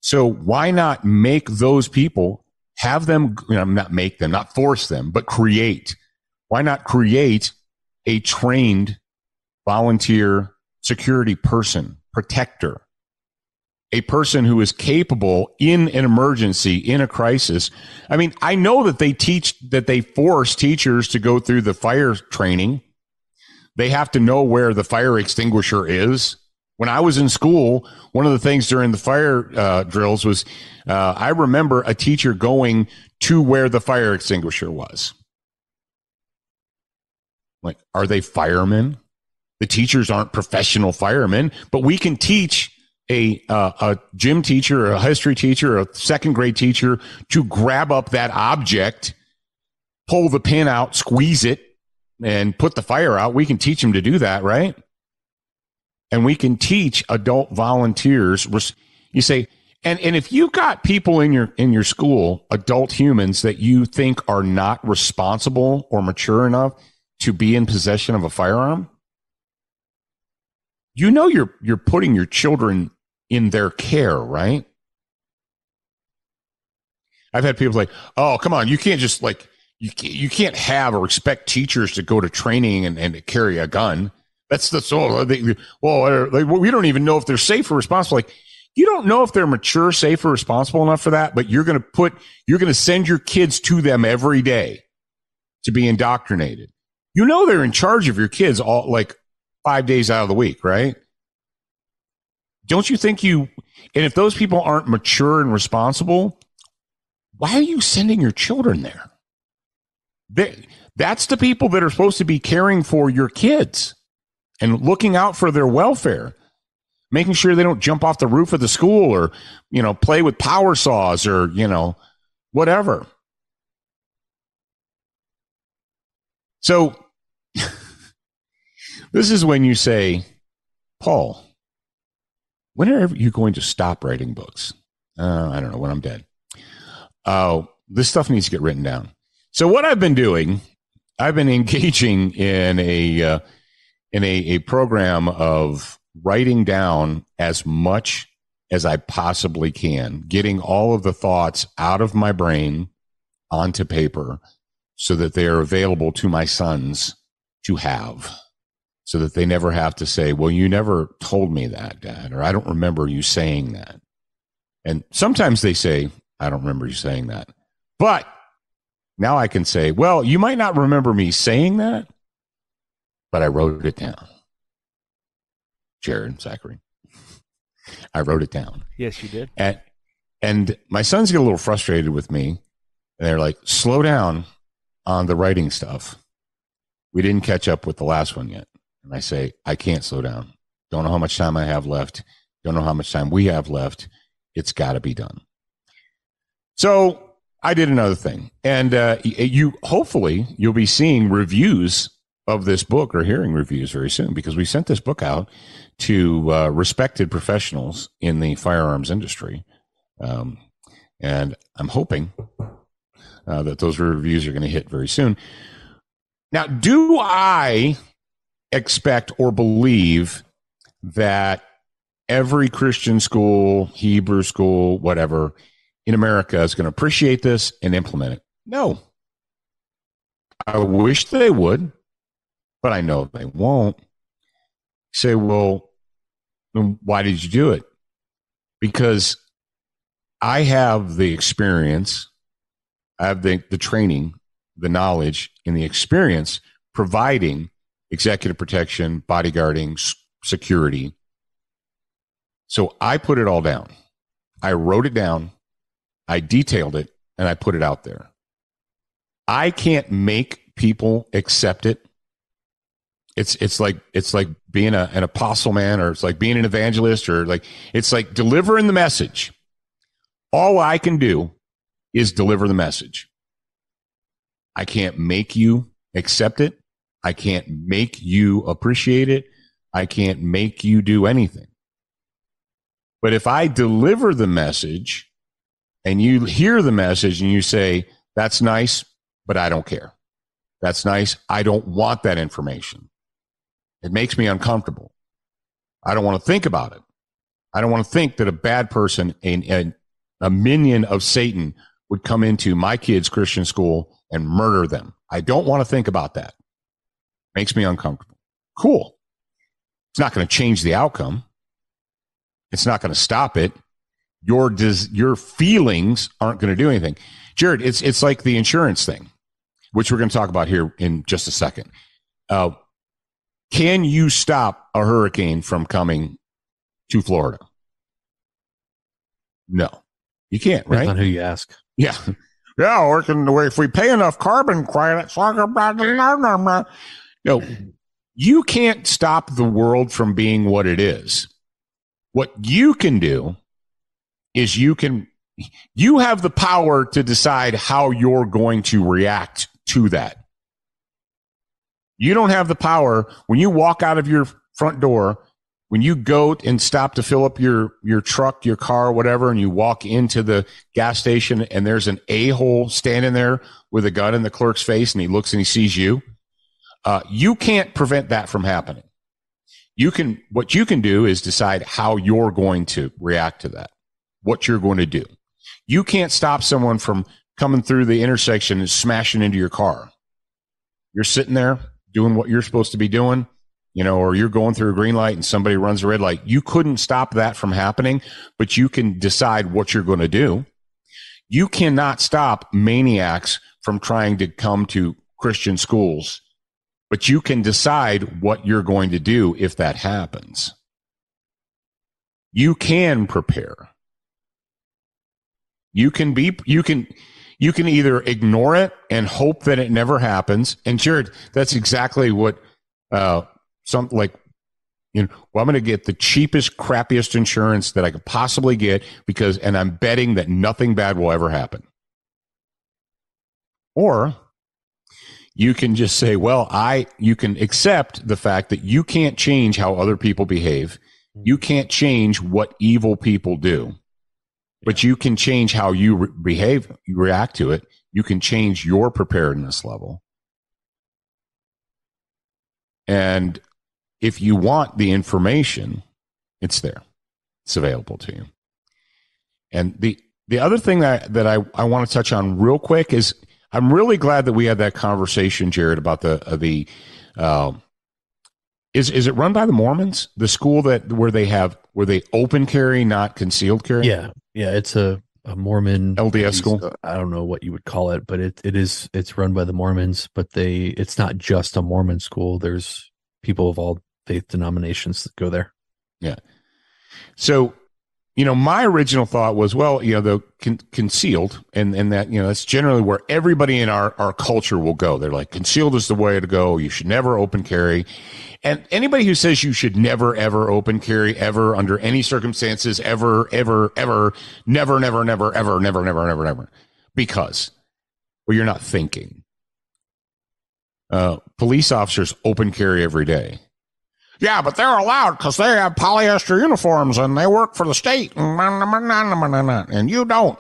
So why not make those people, have them, you know, not make them, not force them, but create. Why not create a trained volunteer security person, protector, a person who is capable in an emergency, in a crisis? I mean, I know that they teach, that they force teachers to go through the fire training. They have to know where the fire extinguisher is. When I was in school, one of the things during the fire uh, drills was uh, I remember a teacher going to where the fire extinguisher was. Like, are they firemen? The teachers aren't professional firemen, but we can teach a uh, a gym teacher, a history teacher, a second grade teacher to grab up that object, pull the pin out, squeeze it, and put the fire out. We can teach them to do that, right? And we can teach adult volunteers. You say, and and if you got people in your in your school, adult humans that you think are not responsible or mature enough to be in possession of a firearm, you know you're you're putting your children in their care, right? I've had people like, "Oh, come on, you can't just like you can't, you can't have or expect teachers to go to training and, and to carry a gun. That's the so they, well, they, we don't even know if they're safe or responsible. Like, you don't know if they're mature, safe, or responsible enough for that. But you're going to put you're going to send your kids to them every day to be indoctrinated. You know they're in charge of your kids all like." Five days out of the week, right? Don't you think you, and if those people aren't mature and responsible, why are you sending your children there? They, that's the people that are supposed to be caring for your kids and looking out for their welfare. making sure they don't jump off the roof of the school or, you know, play with power saws or, you know, whatever. So this is when you say, Paul, when are you going to stop writing books? Uh, I don't know, when I'm dead. Oh, uh, this stuff needs to get written down. So what I've been doing, I've been engaging in a uh, in a, a program of writing down as much as I possibly can, getting all of the thoughts out of my brain onto paper so that they are available to my sons to have, so that they never have to say, well, you never told me that, Dad, or I don't remember you saying that. And sometimes they say, I don't remember you saying that. But now I can say, well, you might not remember me saying that, but I wrote it down. Jarrad and Zachary, I wrote it down. Yes, you did. And, and my sons get a little frustrated with me. And they're like, slow down on the writing stuff. We didn't catch up with the last one yet. And I say, I can't slow down. Don't know how much time I have left. Don't know how much time we have left. It's got to be done. So I did another thing. And uh, you hopefully you'll be seeing reviews of this book or hearing reviews very soon, because we sent this book out to uh, respected professionals in the firearms industry. Um, and I'm hoping uh, that those reviews are going to hit very soon. Now, do I expect or believe that every Christian school, Hebrew school, whatever, in America is going to appreciate this and implement it? No. I wish they would, but I know they won't. You say, well, then why did you do it? Because I have the experience, I have the, the training, the knowledge, and the experience providing executive protection, bodyguarding, security. So I put it all down. I wrote it down. I detailed it, and I put it out there. I can't make people accept it. It's it's like it's like being a, an apostle man, or it's like being an evangelist, or like it's like delivering the message. All I can do is deliver the message. I can't make you accept it. I can't make you appreciate it. I can't make you do anything. But if I deliver the message and you hear the message and you say, that's nice, but I don't care. That's nice. I don't want that information. It makes me uncomfortable. I don't want to think about it. I don't want to think that a bad person, a, a, a minion of Satan, would come into my kids' Christian school and murder them. I don't want to think about that. Makes me uncomfortable. Cool. It's not going to change the outcome. It's not going to stop it. Your dis- your feelings aren't going to do anything. Jarrad, it's it's like the insurance thing, which we're going to talk about here in just a second. Uh, can you stop a hurricane from coming to Florida? No, you can't, right? Depends on who you ask. Yeah. Yeah, or can, if we pay enough carbon credits, no, you can't stop the world from being what it is. What you can do is you can, you have the power to decide how you're going to react to that. You don't have the power when you walk out of your front door, when you go and stop to fill up your, your truck, your car, whatever, and you walk into the gas station and there's an a-hole standing there with a gun in the clerk's face and he looks and he sees you. Uh, you can't prevent that from happening. You can, what you can do is decide how you're going to react to that, what you're going to do. You can't stop someone from coming through the intersection and smashing into your car. You're sitting there doing what you're supposed to be doing, you know, or you're going through a green light and somebody runs a red light. You couldn't stop that from happening, but you can decide what you're going to do. You cannot stop maniacs from trying to come to Christian schools, but you can decide what you're going to do if that happens. You can prepare. You can be, you can, you can either ignore it and hope that it never happens. And Jarrad, that's exactly what, uh, some like You know, well, I'm going to get the cheapest, crappiest insurance that I could possibly get because, and I'm betting that nothing bad will ever happen. Or you can just say, well, I, you can accept the fact that you can't change how other people behave. You can't change what evil people do, but you can change how you re- behave, you react to it. You can change your preparedness level. And if you want the information, it's there. It's available to you. And the the other thing that, that I, I want to touch on real quick is I'm really glad that we had that conversation, Jarrad, about the uh, the uh, is is it run by the Mormons? The school that where they have where they open carry, not concealed carry? Yeah. Yeah, it's a, a Mormon L D S school. I don't know what you would call it, but it it is it's run by the Mormons, but they it's not just a Mormon school. There's people of all faith denominations that go there. Yeah. So, you know, my original thought was, well, you know, the con- concealed and, and that, you know, that's generally where everybody in our, our culture will go. They're like, concealed is the way to go. You should never open carry. And anybody who says you should never, ever open carry ever under any circumstances, ever, ever, ever, never, never, never, ever, never, never, never, never, because, well, you're not thinking. Uh, police officers open carry every day. Yeah, but they're allowed because they have polyester uniforms and they work for the state. And you don't.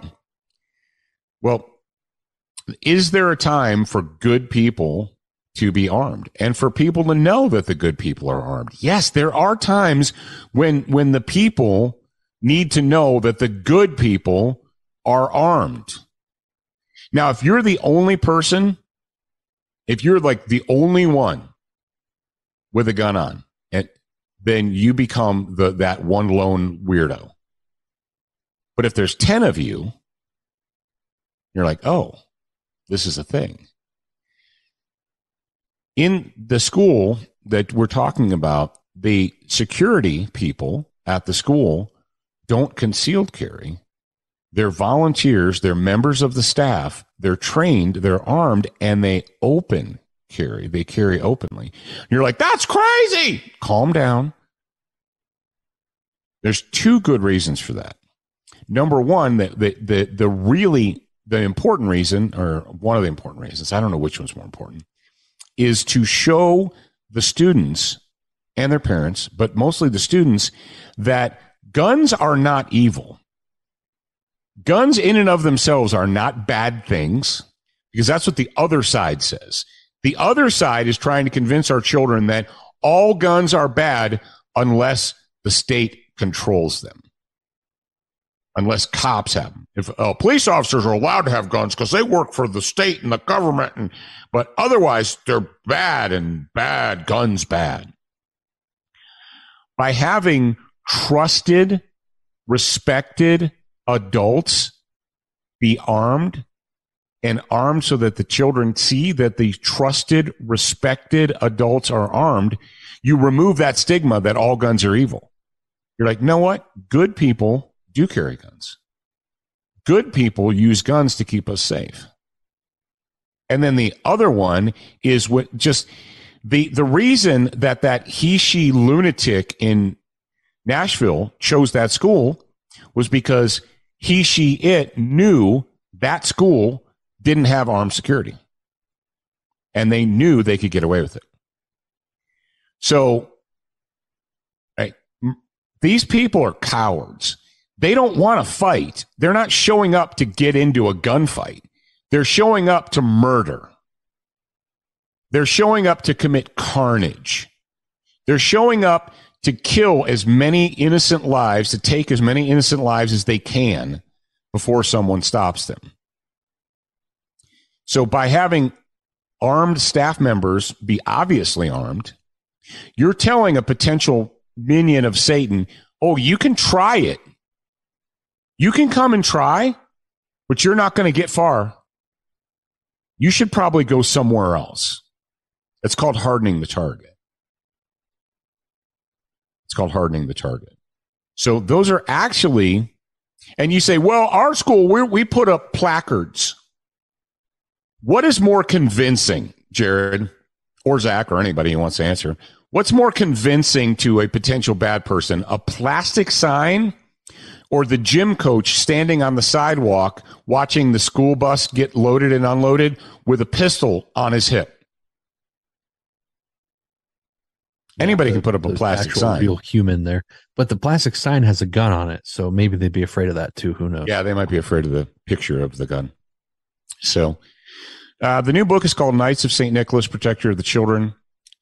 Well, is there a time for good people to be armed and for people to know that the good people are armed? Yes, there are times when when the people need to know that the good people are armed. Now, if you're the only person, if you're like the only one with a gun on, and then you become the that one lone weirdo. But if there's ten of you, you're like, oh, this is a thing. In the school that we're talking about, the security people at the school don't concealed carry. They're volunteers, they're members of the staff, they're trained, they're armed, and they open carry. They carry openly. And you're like, that's crazy. Calm down. There's two good reasons for that. Number one, that the, the the really the important reason, or one of the important reasons, I don't know which one's more important, is to show the students and their parents, but mostly the students, that guns are not evil. Guns in and of themselves are not bad things, because that's what the other side says. The other side is trying to convince our children that all guns are bad unless the state controls them, unless cops have them. If uh, police officers are allowed to have guns because they work for the state and the government, and but otherwise they're bad and bad, guns bad. By having trusted, respected adults be armed, and armed so that the children see that the trusted, respected adults are armed, you remove that stigma that all guns are evil. You're like, you know what? Good people do carry guns. Good people use guns to keep us safe. And then the other one is what just the, the reason that that he, she lunatic in Nashville chose that school was because he, she, it knew that school didn't have armed security, and they knew they could get away with it. So right, these people are cowards. They don't want to fight. They're not showing up to get into a gunfight. They're showing up to murder. They're showing up to commit carnage. They're showing up to kill as many innocent lives, to take as many innocent lives as they can before someone stops them. So by having armed staff members be obviously armed, you're telling a potential minion of Satan, oh, you can try it. You can come and try, but you're not going to get far. You should probably go somewhere else. It's called hardening the target. It's called hardening the target. So those are actually, and you say, well, our school, we're, we put up placards. What is more convincing, Jarrad, or Zach, or anybody who wants to answer? What's more convincing to a potential bad person, a plastic sign or the gym coach standing on the sidewalk watching the school bus get loaded and unloaded with a pistol on his hip? Anybody yeah, the, can put up a plastic sign. Real human there, but the plastic sign has a gun on it, so maybe they'd be afraid of that too. Who knows? Yeah, they might be afraid of the picture of the gun. So, uh, the new book is called "Knights of Saint Nicholas, Protector of the Children,"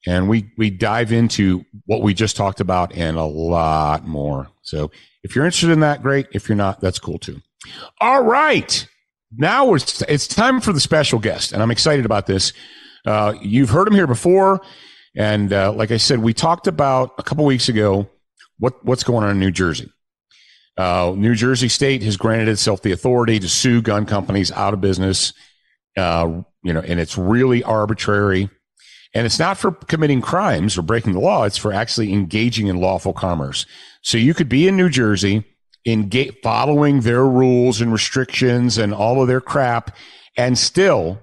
and we we dive into what we just talked about and a lot more. So, if you're interested in that, great. If you're not, that's cool too. All right, now we're, it's time for the special guest, and I'm excited about this. Uh, you've heard him here before. And uh, like I said, we talked about a couple weeks ago what, what's going on in New Jersey. Uh, New Jersey State has granted itself the authority to sue gun companies out of business, uh, you know, and it's really arbitrary. And it's not for committing crimes or breaking the law. It's for actually engaging in lawful commerce. So you could be in New Jersey, engage, following their rules and restrictions and all of their crap, and still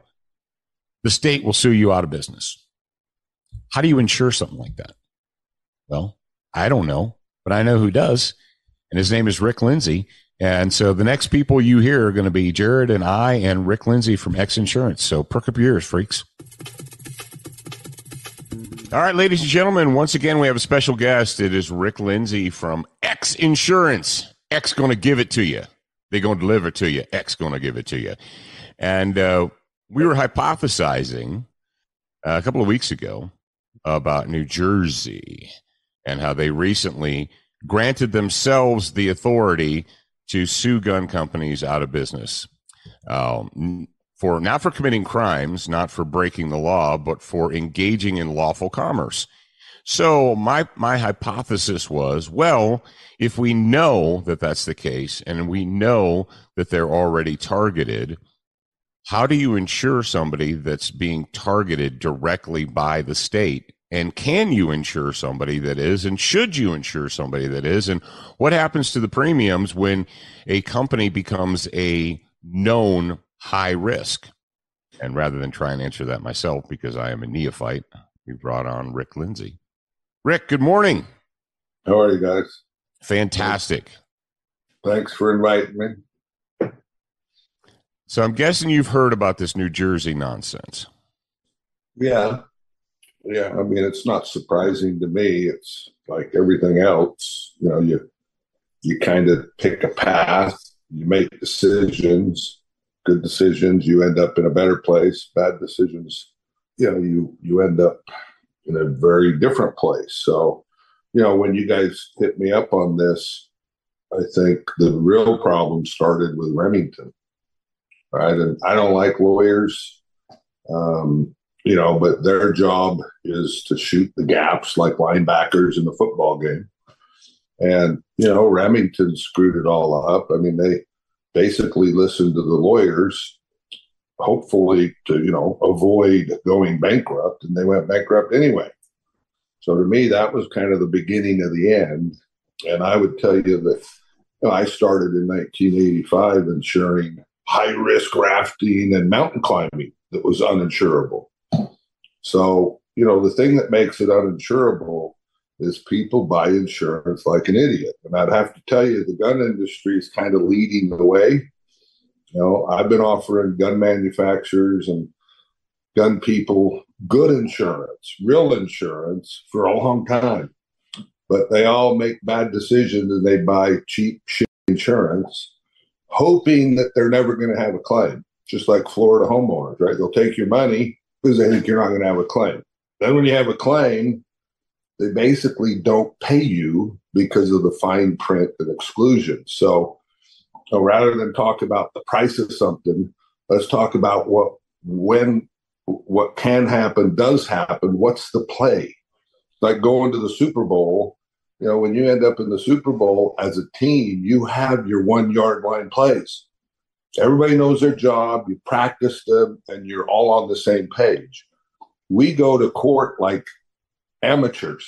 the state will sue you out of business. How do you insure something like that? Well, I don't know, but I know who does. And his name is Rick Lindsey. And so the next people you hear are going to be Jarrad and I and Rick Lindsey from X Insurance. So perk up your ears, freaks. All right, ladies and gentlemen, once again, we have a special guest. It is Rick Lindsey from X Insurance. X going to give it to you. They're going to deliver it to you. X going to give it to you. And uh, we were hypothesizing uh, a couple of weeks ago about New Jersey and how they recently granted themselves the authority to sue gun companies out of business um, for not for committing crimes, not for breaking the law, but for engaging in lawful commerce. So my, my hypothesis was, well, if we know that that's the case and we know that they're already targeted, how do you insure somebody that's being targeted directly by the state? And can you insure somebody that is? And should you insure somebody that is? And what happens to the premiums when a company becomes a known high risk? And rather than try and answer that myself, because I am a neophyte, we brought on Rick Lindsey. Rick, good morning. How are you guys? Fantastic. Thanks for inviting me. So I'm guessing you've heard about this New Jersey nonsense. Yeah. Yeah. I mean, it's not surprising to me. It's like everything else, you know, you, you kind of pick a path, you make decisions, good decisions, you end up in a better place, bad decisions, you know, you, you end up in a very different place. So, you know, when you guys hit me up on this, I think the real problem started with Remington. Right. And I don't like lawyers, um, you know, but their job is to shoot the gaps like linebackers in the football game. And, you know, Remington screwed it all up. I mean, they basically listened to the lawyers, hopefully to, you know, avoid going bankrupt. And they went bankrupt anyway. So to me, that was kind of the beginning of the end. And I would tell you that you know, I started in nineteen eighty-five insuring high-risk rafting and mountain climbing that was uninsurable. So, you know, the thing that makes it uninsurable is people buy insurance like an idiot. And I'd have to tell you, the gun industry is kind of leading the way. You know, I've been offering gun manufacturers and gun people good insurance, real insurance, for a long time. But they all make bad decisions and they buy cheap shit insurance, hoping that they're never going to have a claim, just like Florida homeowners, right? They'll take your money because they think you're not going to have a claim. Then when you have a claim, they basically don't pay you because of the fine print and exclusion. So, so rather than talk about the price of something, let's talk about what, when, what can happen, does happen, what's the play. It's like going to the Super Bowl. You know, when you end up in the Super Bowl as a team, you have your one-yard line plays. Everybody knows their job, you practice them, and you're all on the same page. We go to court like amateurs,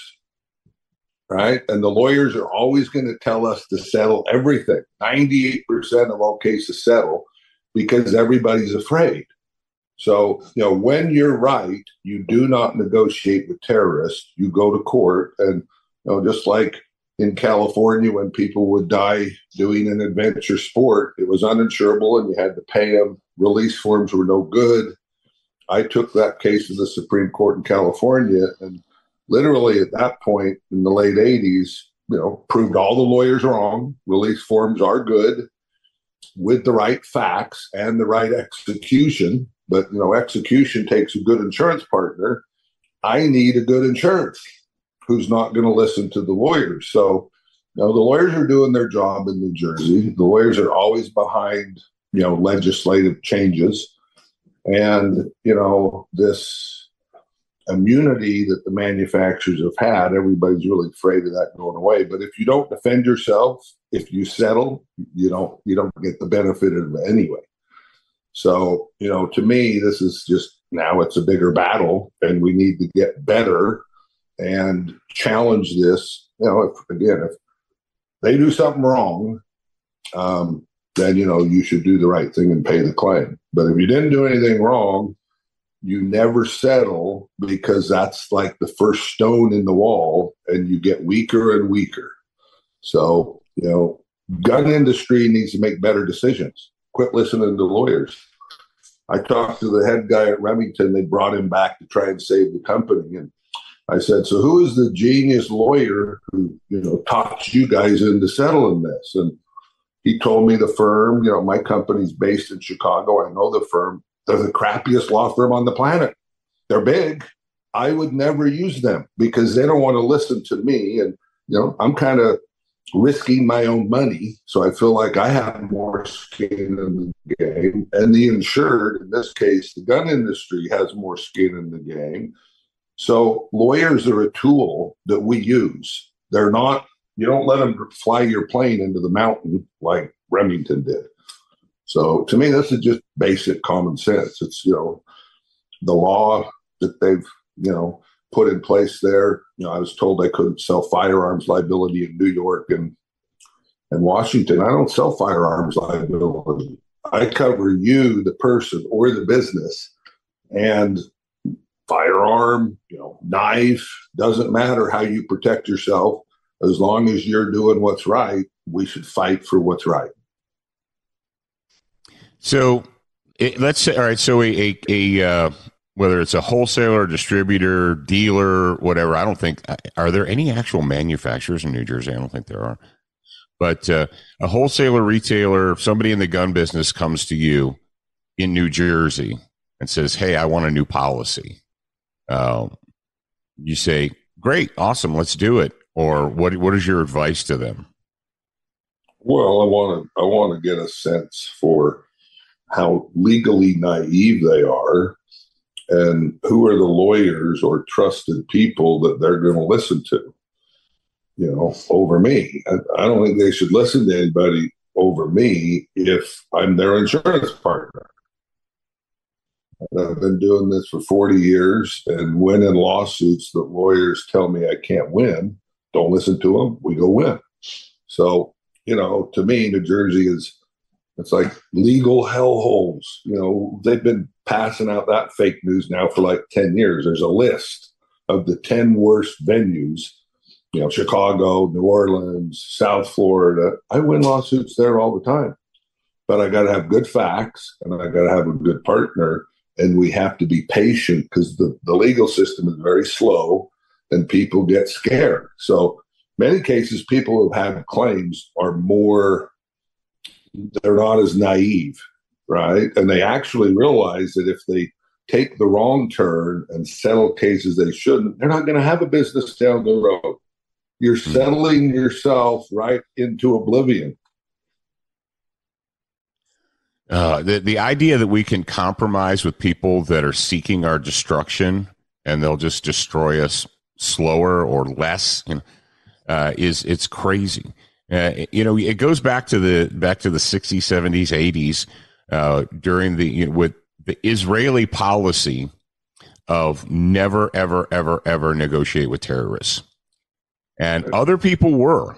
right? And the lawyers are always going to tell us to settle everything. ninety-eight percent of all cases settle because everybody's afraid. So, you know, when you're right, you do not negotiate with terrorists. You go to court, and, you know, just like in California, when people would die doing an adventure sport, it was uninsurable and you had to pay them. Release forms were no good. I took that case to the Supreme Court in California, and literally at that point in the late eighties, you know, proved all the lawyers wrong. Release forms are good with the right facts and the right execution. But, you know, execution takes a good insurance partner. I need a good insurance who's not going to listen to the lawyers. So, you know, the lawyers are doing their job in New Jersey. The lawyers are always behind, you know, legislative changes. And, you know, this immunity that the manufacturers have had, everybody's really afraid of that going away. But if you don't defend yourself, if you settle, you don't, you don't get the benefit of it anyway. So, you know, to me, this is just, now it's a bigger battle, and we need to get better and challenge this. You know, if, again, if they do something wrong, um, then, you know, you should do the right thing and pay the claim. But if you didn't do anything wrong, you never settle, because that's like the first stone in the wall, and you get weaker and weaker. So, you know, gun industry needs to make better decisions. Quit listening to lawyers. I talked to the head guy at Remington. They brought him back to try and save the company, and I said, so who is the genius lawyer who, you know, talks you guys into settling this? And he told me the firm, you know, my company's based in Chicago. I know the firm. They're the crappiest law firm on the planet. They're big. I would never use them because they don't want to listen to me. And, you know, I'm kind of risking my own money, so I feel like I have more skin in the game. And the insured, in this case, the gun industry, has more skin in the game. So lawyers are a tool that we use. They're not, you don't let them fly your plane into the mountain like Remington did. So to me, this is just basic common sense. It's, you know, the law that they've, you know, put in place there. You know, I was told I couldn't sell firearms liability in New York and and Washington. I don't sell firearms liability. I cover you, the person, or the business. And firearm, you know, knife, doesn't matter how you protect yourself. As long as you're doing what's right, we should fight for what's right. So let's say, all right, so a, a, a uh, whether it's a wholesaler, distributor, dealer, whatever, I don't think, are there any actual manufacturers in New Jersey? I don't think there are. But uh, a wholesaler, retailer, somebody in the gun business comes to you in New Jersey and says, hey, I want a new policy. Uh, you say, great, awesome, let's do it. Or what? What is your advice to them? Well, I want to I want to get a sense for how legally naive they are, and who are the lawyers or trusted people that they're going to listen to, you know, over me. I, I don't think they should listen to anybody over me if I'm their insurance partner. I've been doing this for forty years and winning lawsuits that lawyers tell me I can't win. Don't listen to them. We go win. So, you know, to me, New Jersey is, it's like legal hellholes. You know, they've been passing out that fake news now for like ten years. There's a list of the ten worst venues, you know, Chicago, New Orleans, South Florida. I win lawsuits there all the time, but I got to have good facts and I got to have a good partner, and we have to be patient because the, the legal system is very slow and people get scared. So many cases, people who have claims are more, they're not as naive. Right. And they actually realize that if they take the wrong turn and settle cases they shouldn't, they're not going to have a business down the road. You're settling yourself right into oblivion. Uh, the, the idea that we can compromise with people that are seeking our destruction and they'll just destroy us slower or less, you know, uh, is it's crazy. Uh, you know, it goes back to the back to the sixties, seventies, eighties. Uh, during the, you know, with the Israeli policy of never, ever, ever, ever negotiate with terrorists. And other people were,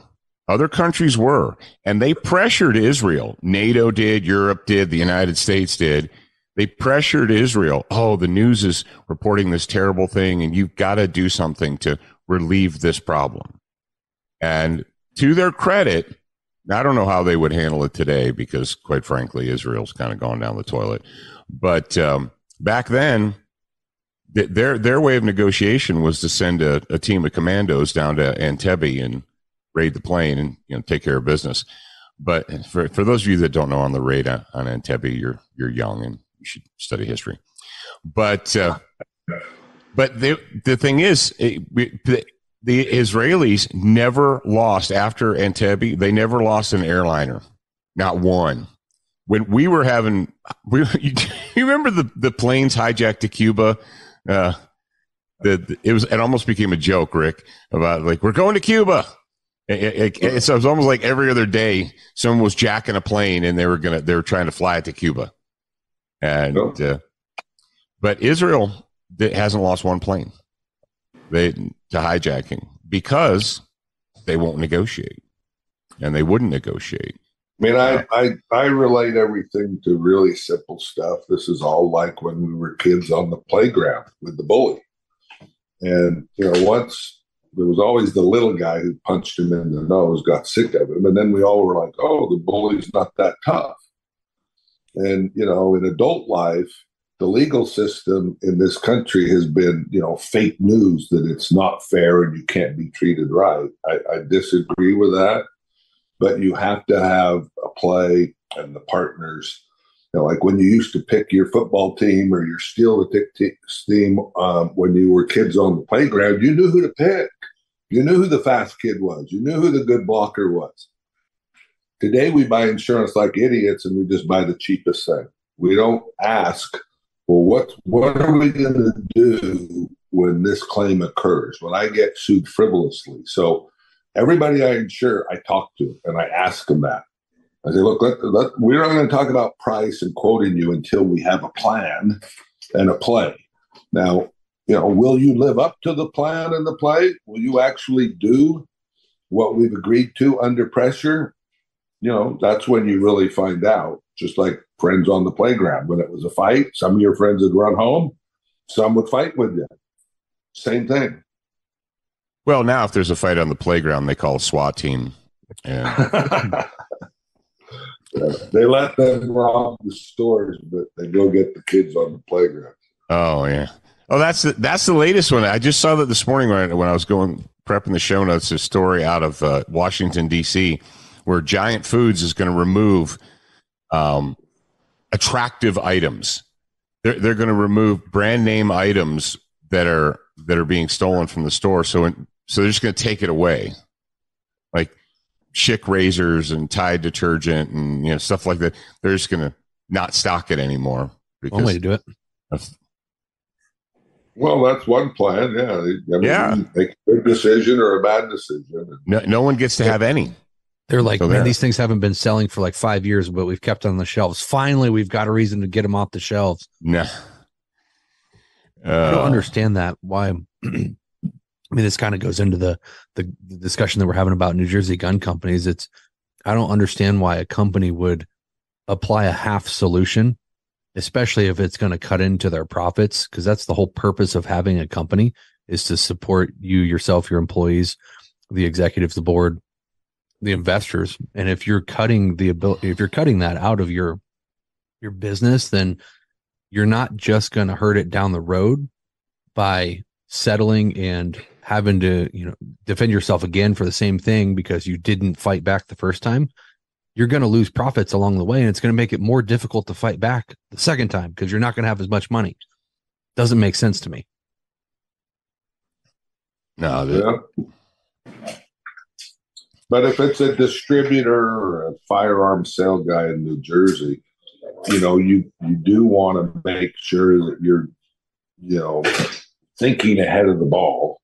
other countries were, and they pressured Israel. NATO did, Europe did, the United States did, They pressured Israel. Oh, the news is reporting this terrible thing, and you've got to do something to relieve this problem. And to their credit, I don't know how they would handle it today because, quite frankly, Israel's kind of gone down the toilet. But um, back then, th- their their way of negotiation was to send a, a team of commandos down to Entebbe and raid the plane and, you know, take care of business. But for for those of you that don't know, on the raid on, on Entebbe, you're you're young and you should study history. But uh, but the the thing is, it, it, the, the Israelis never lost after Entebbe. They never lost an airliner, not one. When we were having, we, you, you remember the, the planes hijacked to Cuba? Uh, the, the it was it almost became a joke, Rick, about like, we're going to Cuba. It, it, it, so it was almost like every other day someone was jacking a plane and they were gonna they were trying to fly it to Cuba. And oh. uh, but Israel hasn't lost one plane. They, to hijacking, because they won't negotiate, and they wouldn't negotiate. I mean, I, I I relate everything to really simple stuff. This is all like when we were kids on the playground with the bully, and you know, once there was always the little guy who punched him in the nose, got sick of him, and then we all were like, "Oh, the bully's not that tough." And you know, in adult life, the legal system in this country has been, you know, fake news that it's not fair and you can't be treated right. I, I disagree with that, but you have to have a play and the partners. You know, like when you used to pick your football team or your Steelers team um, when you were kids on the playground, you knew who to pick. You knew who the fast kid was. You knew who the good blocker was. Today we buy insurance like idiots and we just buy the cheapest thing. We don't ask, well, what what are we going to do when this claim occurs, when I get sued frivolously? So everybody I insure, I talk to, and I ask them that. I say, look, let, let, we're not going to talk about price and quoting you until we have a plan and a play. Now, you know, will you live up to the plan and the play? Will you actually do what we've agreed to under pressure? You know, that's when you really find out, just like friends on the playground. When it was a fight, some of your friends would run home, some would fight with you. Same thing. Well, now if there's a fight on the playground, they call a SWAT team. Yeah. They let them rob the stores, but they go get the kids on the playground. Oh, yeah. Oh, that's the, that's the latest one. I just saw that this morning when I, when I was going prepping the show notes, a story out of uh, Washington, D C, where Giant Foods is going to remove um, attractive items. They're, they're going to remove brand name items that are that are being stolen from the store. So in, so they're just going to take it away, like Chic razors and Tide detergent and, you know, stuff like that. They're just going to not stock it anymore. One way to do it. Well, that's one plan. Yeah, I mean, yeah. Make a good decision or a bad decision. No, no one gets to have any. They're like, so man, these things haven't been selling for like five years, but we've kept on the shelves. Finally, we've got a reason to get them off the shelves. No. Uh, I don't understand that. Why? I mean, this kind of goes into the, the the discussion that we're having about New Jersey gun companies. It's, I don't understand why a company would apply a half solution, especially if it's going to cut into their profits, because that's the whole purpose of having a company, is to support you, yourself, your employees, the executives, the board, the investors. And if you're cutting the ability, if you're cutting that out of your, your business, then you're not just going to hurt it down the road by settling and having to, you know, defend yourself again for the same thing because you didn't fight back the first time. You're going to lose profits along the way, and it's going to make it more difficult to fight back the second time because you're not going to have as much money. Doesn't make sense to me. No, dude. Yeah. But if it's a distributor or a firearm sale guy in New Jersey, you know, you, you do want to make sure that you're, you know, thinking ahead of the ball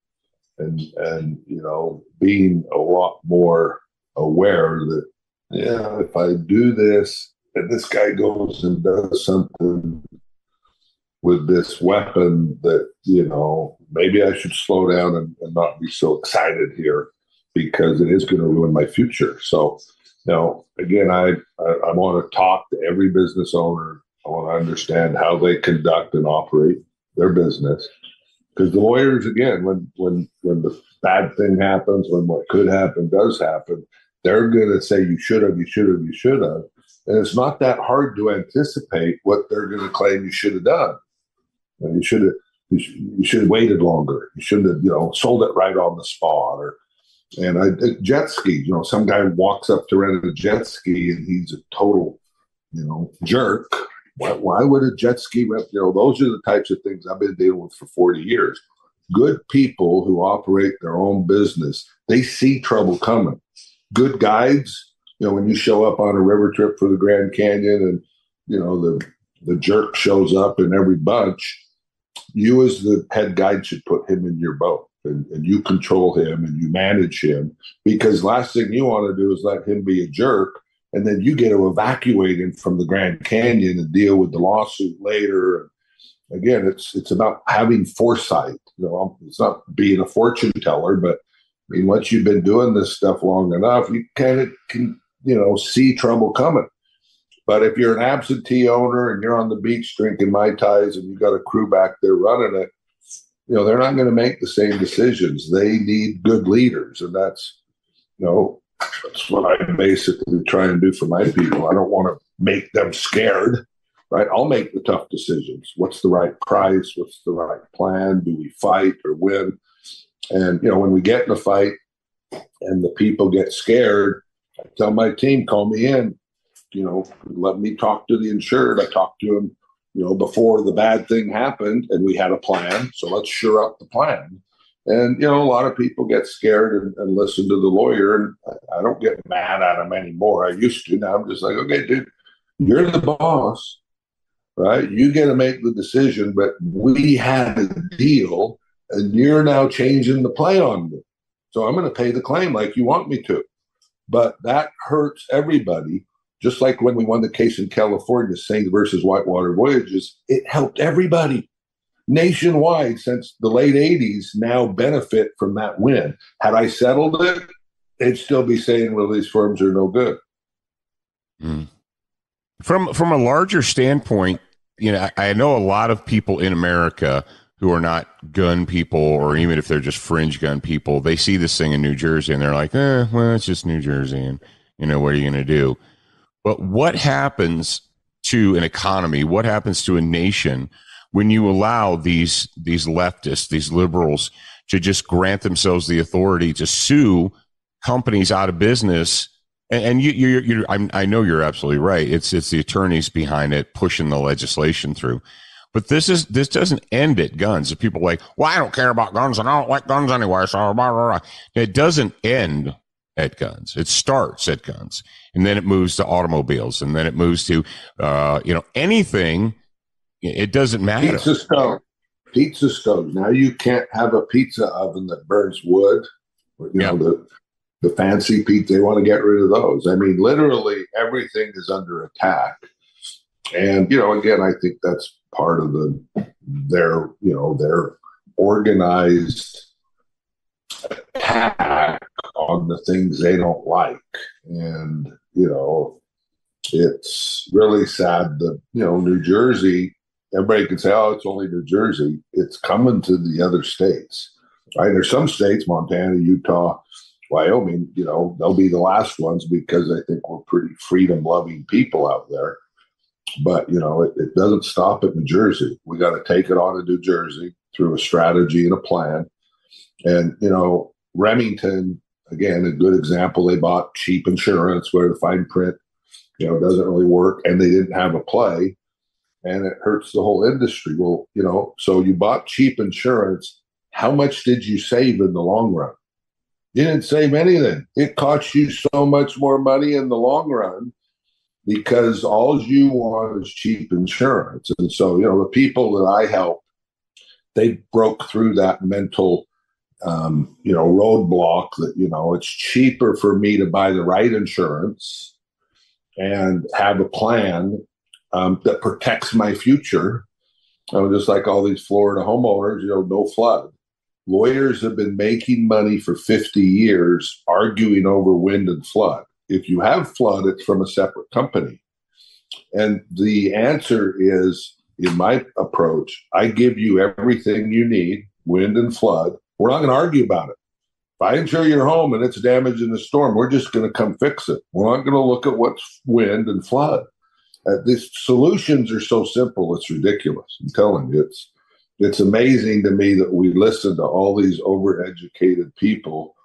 and, and you know, being a lot more aware that, yeah, if I do this and this guy goes and does something with this weapon that, you know, maybe I should slow down and, and not be so excited here, because it is going to ruin my future. So, you know, again, I, I, I want to talk to every business owner I want to understand how they conduct and operate their business. Because the lawyers, again, when when when the bad thing happens, when what could happen does happen, they're going to say you should have, you should have, you should have. And it's not that hard to anticipate what they're going to claim you should have done. You should have, you should, you should have waited longer. You shouldn't have, you know, sold it right on the spot. Or, and I, jet skis, you know, some guy walks up to rent a jet ski and he's a total, you know, jerk. Why, why would a jet ski rep, you know, those are the types of things I've been dealing with for forty years. Good people who operate their own business, they see trouble coming. Good guides, you know, when you show up on a river trip for the Grand Canyon and, you know, the, the jerk shows up in every bunch, you as the head guide should put him in your boat. And, and you control him and you manage him, because last thing you want to do is let him be a jerk. And then you get to evacuate him from the Grand Canyon and deal with the lawsuit later. And again, it's it's about having foresight. You know, it's not being a fortune teller, but I mean, once you've been doing this stuff long enough, you kind of can, you know, see trouble coming. But if you're an absentee owner and you're on the beach drinking Mai Tais and you got a crew back there running it, you know, they're not going to make the same decisions. They need good leaders. And that's, you know, that's what I basically try and do for my people. I don't want to make them scared, right? I'll make the tough decisions. What's the right price? What's the right plan? Do we fight or win? And, you know, when we get in a fight and the people get scared, I tell my team, call me in, you know, let me talk to the insured. I talk to them, you know, before the bad thing happened, and we had a plan. So let's shore up the plan. And, you know, a lot of people get scared and, and listen to the lawyer. And I, I don't get mad at them anymore. I used to. Now I'm just like, okay, dude, you're the boss, right? You get to make the decision, but we had a deal and you're now changing the play on me. So I'm going to pay the claim like you want me to. But that hurts everybody. Just like when we won the case in California, Saint versus Whitewater Voyages, it helped everybody nationwide since the late eighties now benefit from that win. Had I settled it, they'd still be saying, well, these firms are no good. Mm. From from a larger standpoint, you know, I, I know a lot of people in America who are not gun people, or even if they're just fringe gun people, they see this thing in New Jersey and they're like, eh, well, it's just New Jersey. And, you know, what are you going to do? But what happens to an economy? What happens to a nation when you allow these these leftists, these liberals, to just grant themselves the authority to sue companies out of business? And, and you, you, you, I know you're absolutely right. It's it's the attorneys behind it pushing the legislation through. But this is this doesn't end at guns. If people are like, well, I don't care about guns and I don't like guns anyway, so blah, blah, blah. It doesn't end at guns. It starts at guns, and then it moves to automobiles, and then it moves to, uh, you know, anything. It doesn't matter. Pizza stove, pizza stove. Now you can't have a pizza oven that burns wood. You yeah. know, the the fancy pizza. They want to get rid of those. I mean, literally everything is under attack. And you know, again, I think that's part of the their you know their organized attack on the things they don't like. And, you know, it's really sad that, you know, New Jersey, everybody can say, oh, it's only New Jersey. It's coming to the other states, right? There's some states, Montana, Utah, Wyoming, you know, they'll be the last ones because I think we're pretty freedom-loving people out there. But, you know, it, it doesn't stop at New Jersey. We got to take it on to New Jersey through a strategy and a plan. And, you know, Remington, again, a good example, they bought cheap insurance where the fine print, you know, doesn't really work, and they didn't have a play, and it hurts the whole industry. Well, you know, so you bought cheap insurance. How much did you save in the long run? You didn't save anything. It cost you so much more money in the long run because all you want is cheap insurance. And so, you know, the people that I help, they broke through that mental Um, you know, roadblock that, you know, it's cheaper for me to buy the right insurance and have a plan um, that protects my future. I'm just like all these Florida homeowners, you know, no flood. Lawyers have been making money for fifty years arguing over wind and flood. If you have flood, it's from a separate company. And the answer is, in my approach, I give you everything you need, wind and flood. We're not going to argue about it. If I insure your home and it's damaged in the storm, we're just going to come fix it. We're not going to look at what's wind and flood. Uh, these solutions are so simple, it's ridiculous. I'm telling you, it's it's amazing to me that we listen to all these overeducated people,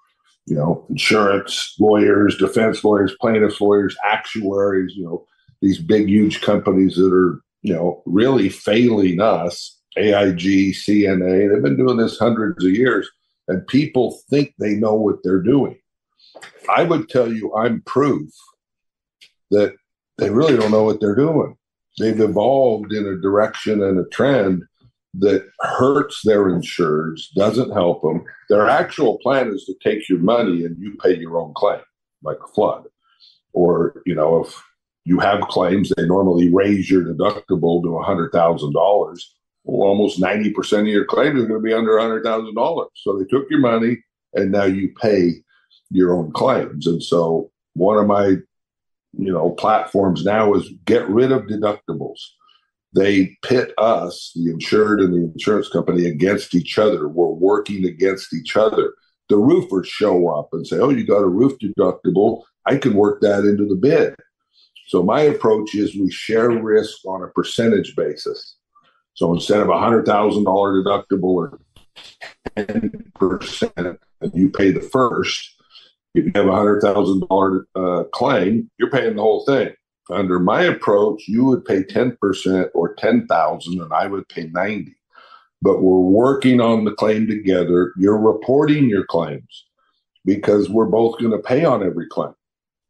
you know, insurance lawyers, defense lawyers, plaintiffs lawyers, actuaries, you know, these big, huge companies that are, you know, really failing us, A I G, C N A, they've been doing this hundreds of years, and people think they know what they're doing. I would tell you I'm proof that they really don't know what they're doing. They've evolved in a direction and a trend that hurts their insurers, doesn't help them. Their actual plan is to take your money and you pay your own claim, like a flood. Or, you know, if you have claims, they normally raise your deductible to one hundred thousand dollars. Well, almost ninety percent of your claims are going to be under one hundred thousand dollars. So they took your money and now you pay your own claims. And so one of my, you know, platforms now is get rid of deductibles. They pit us, the insured and the insurance company, against each other. We're working against each other. The roofers show up and say, oh, you got a roof deductible. I can work that into the bid. So my approach is we share risk on a percentage basis. So instead of a one hundred thousand dollars deductible or ten percent, you pay the first. If you have a one hundred thousand dollars uh, claim, you're paying the whole thing. Under my approach, you would pay ten percent or ten thousand dollars, and I would pay ninety dollars. But we're working on the claim together. You're reporting your claims because we're both going to pay on every claim.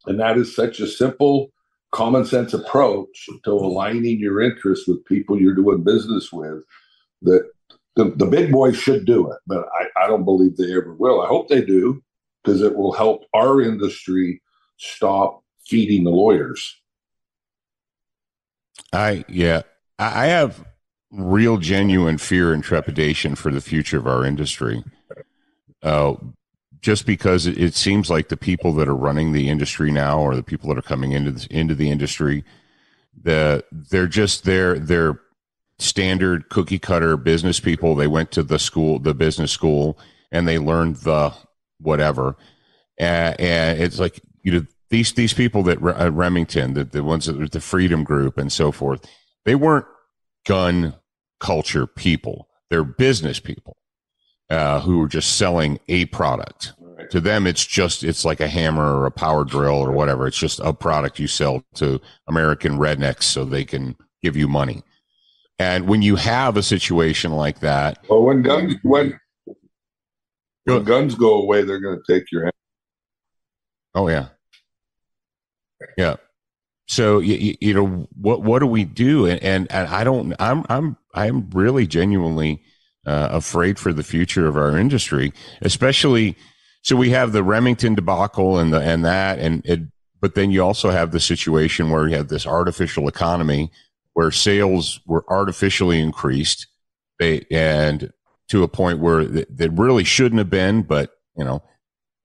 And that is such a simple, common sense approach to aligning your interests with people you're doing business with that the, the big boys should do it. But I, I don't believe they ever will. I hope they do, because it will help our industry stop feeding the lawyers. I, yeah, I have real genuine fear and trepidation for the future of our industry. Uh, just because it seems like the people that are running the industry now, or the people that are coming into the, into the industry, the they're just their, their standard cookie cutter business people. They went to the school, the business school, and they learned the whatever. Uh, and it's like, you know, These these people that uh, Remington, the, the ones that were the Freedom Group and so forth, they weren't gun culture people. They're business people uh, who were just selling a product. Right. To them, it's just it's like a hammer or a power drill or whatever. It's just a product you sell to American rednecks so they can give you money. And when you have a situation like that, well, when guns when, when guns go away, they're going to take your hand. Oh yeah. Yeah. So, you, you know, what, what do we do? And, and, and I don't, I'm, I'm, I'm really genuinely uh, afraid for the future of our industry, especially. So we have the Remington debacle and the, and that, and it, but then you also have the situation where you have this artificial economy where sales were artificially increased. They, and to a point where th- they really shouldn't have been, but you know,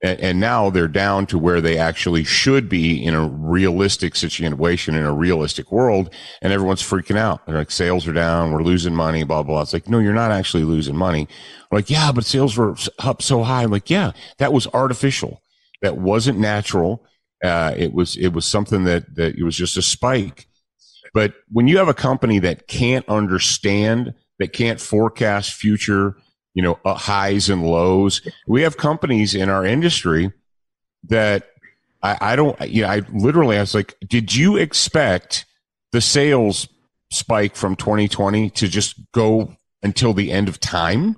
and now they're down to where they actually should be in a realistic situation, in a realistic world, and everyone's freaking out. They're like, sales are down, we're losing money, blah, blah. It's like, no, you're not actually losing money. We're like, yeah, but sales were up so high. I'm like, yeah, that was artificial. That wasn't natural. Uh, it was it was something that, that it was just a spike. But when you have a company that can't understand, that can't forecast future, you know, uh, highs and lows. We have companies in our industry that I, I don't, you know, I literally, I was like, did you expect the sales spike from twenty twenty to just go until the end of time? It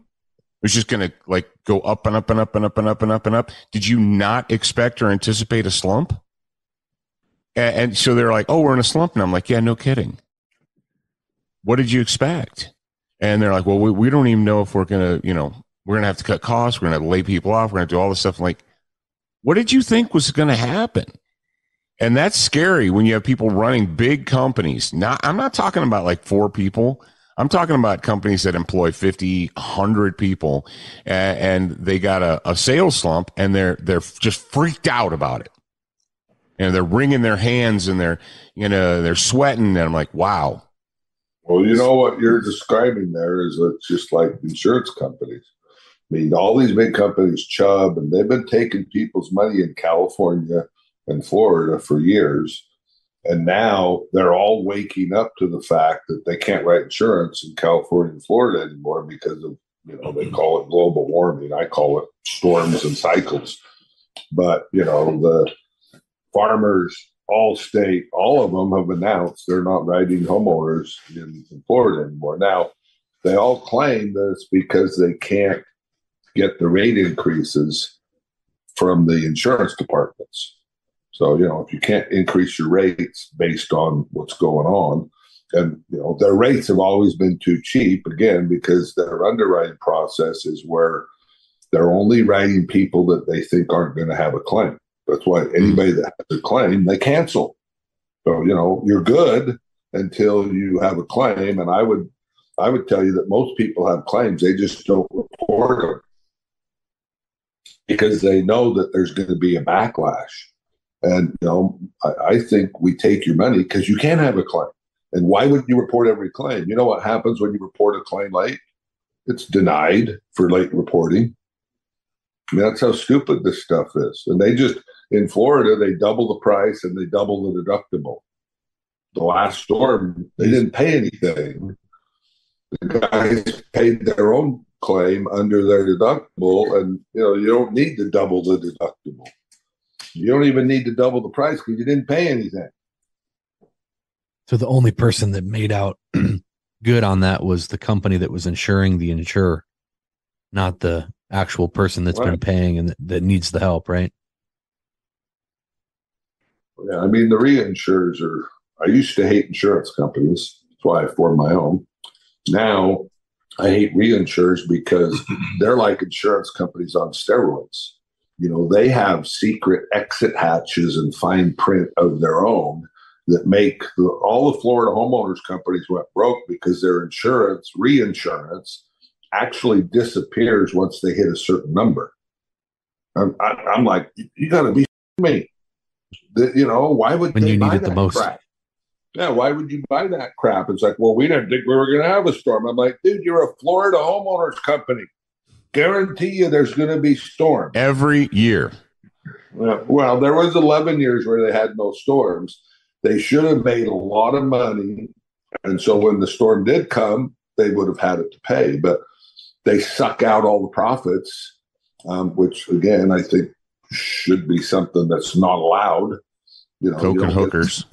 was just going to like go up and up and up and up and up and up and up. Did you not expect or anticipate a slump? And, and so they're like, oh, we're in a slump. And I'm like, yeah, no kidding. What did you expect? And they're like, well, we, we don't even know if we're going to, you know, we're going to have to cut costs. We're going to lay people off. We're going to do all this stuff. I'm like, what did you think was going to happen? And that's scary when you have people running big companies. Not, I'm not talking about like four people. I'm talking about companies that employ fifty, one hundred people, and, and they got a, a sales slump, and they're, they're just freaked out about it. and they're wringing their hands and they're, you know, they're sweating. And I'm like, wow. Well, you know what you're describing there is it's just like insurance companies. I mean, all these big companies, Chubb, and they've been taking people's money in California and Florida for years. And now they're all waking up to the fact that they can't write insurance in California and Florida anymore because of, you know, they call it global warming. I call it storms and cycles. But, you know, the farmers, Allstate, all of them have announced they're not writing homeowners in, in Florida anymore. Now, they all claim that it's because they can't get the rate increases from the insurance departments. So, you know, if you can't increase your rates based on what's going on, and, you know, their rates have always been too cheap, again, because their underwriting process is where they're only writing people that they think aren't going to have a claim. That's why anybody that has a claim, they cancel. So, you know, you're good until you have a claim. And I would, I would tell you that most people have claims. They just don't report them because they know that there's going to be a backlash. And, you know, I, I think we take your money because you can have a claim. And why would you report every claim? You know what happens when you report a claim late? It's denied for late reporting. I mean, that's how stupid this stuff is. And they just, in Florida, they double the price and they double the deductible. The last storm, they didn't pay anything. The guys paid their own claim under their deductible. And, you know, you don't need to double the deductible. You don't even need to double the price because you didn't pay anything. So the only person that made out good on that was the company that was insuring the insurer, not the actual person that's right. been paying and that needs the help, right? Yeah, I mean, the reinsurers are, I used to hate insurance companies. That's why I formed my own. Now I hate reinsurers because they're like insurance companies on steroids. You know, they have secret exit hatches and fine print of their own that make the, all the Florida homeowners companies went broke because their insurance, reinsurance, actually disappears once they hit a certain number. I'm, I, I'm like, you got to be me. The, you know, why would when they you buy need it that the most. Crap? Yeah, why would you buy that crap? It's like, well, we didn't think we were going to have a storm. I'm like, dude, you're a Florida homeowners company. Guarantee you there's going to be storms. Every year. Well, well, there was eleven years where they had no storms. They should have made a lot of money. And so when the storm did come, they would have had it to pay. But they suck out all the profits, um, which, again, I think should be something that's not allowed. You know, Coke and hookers.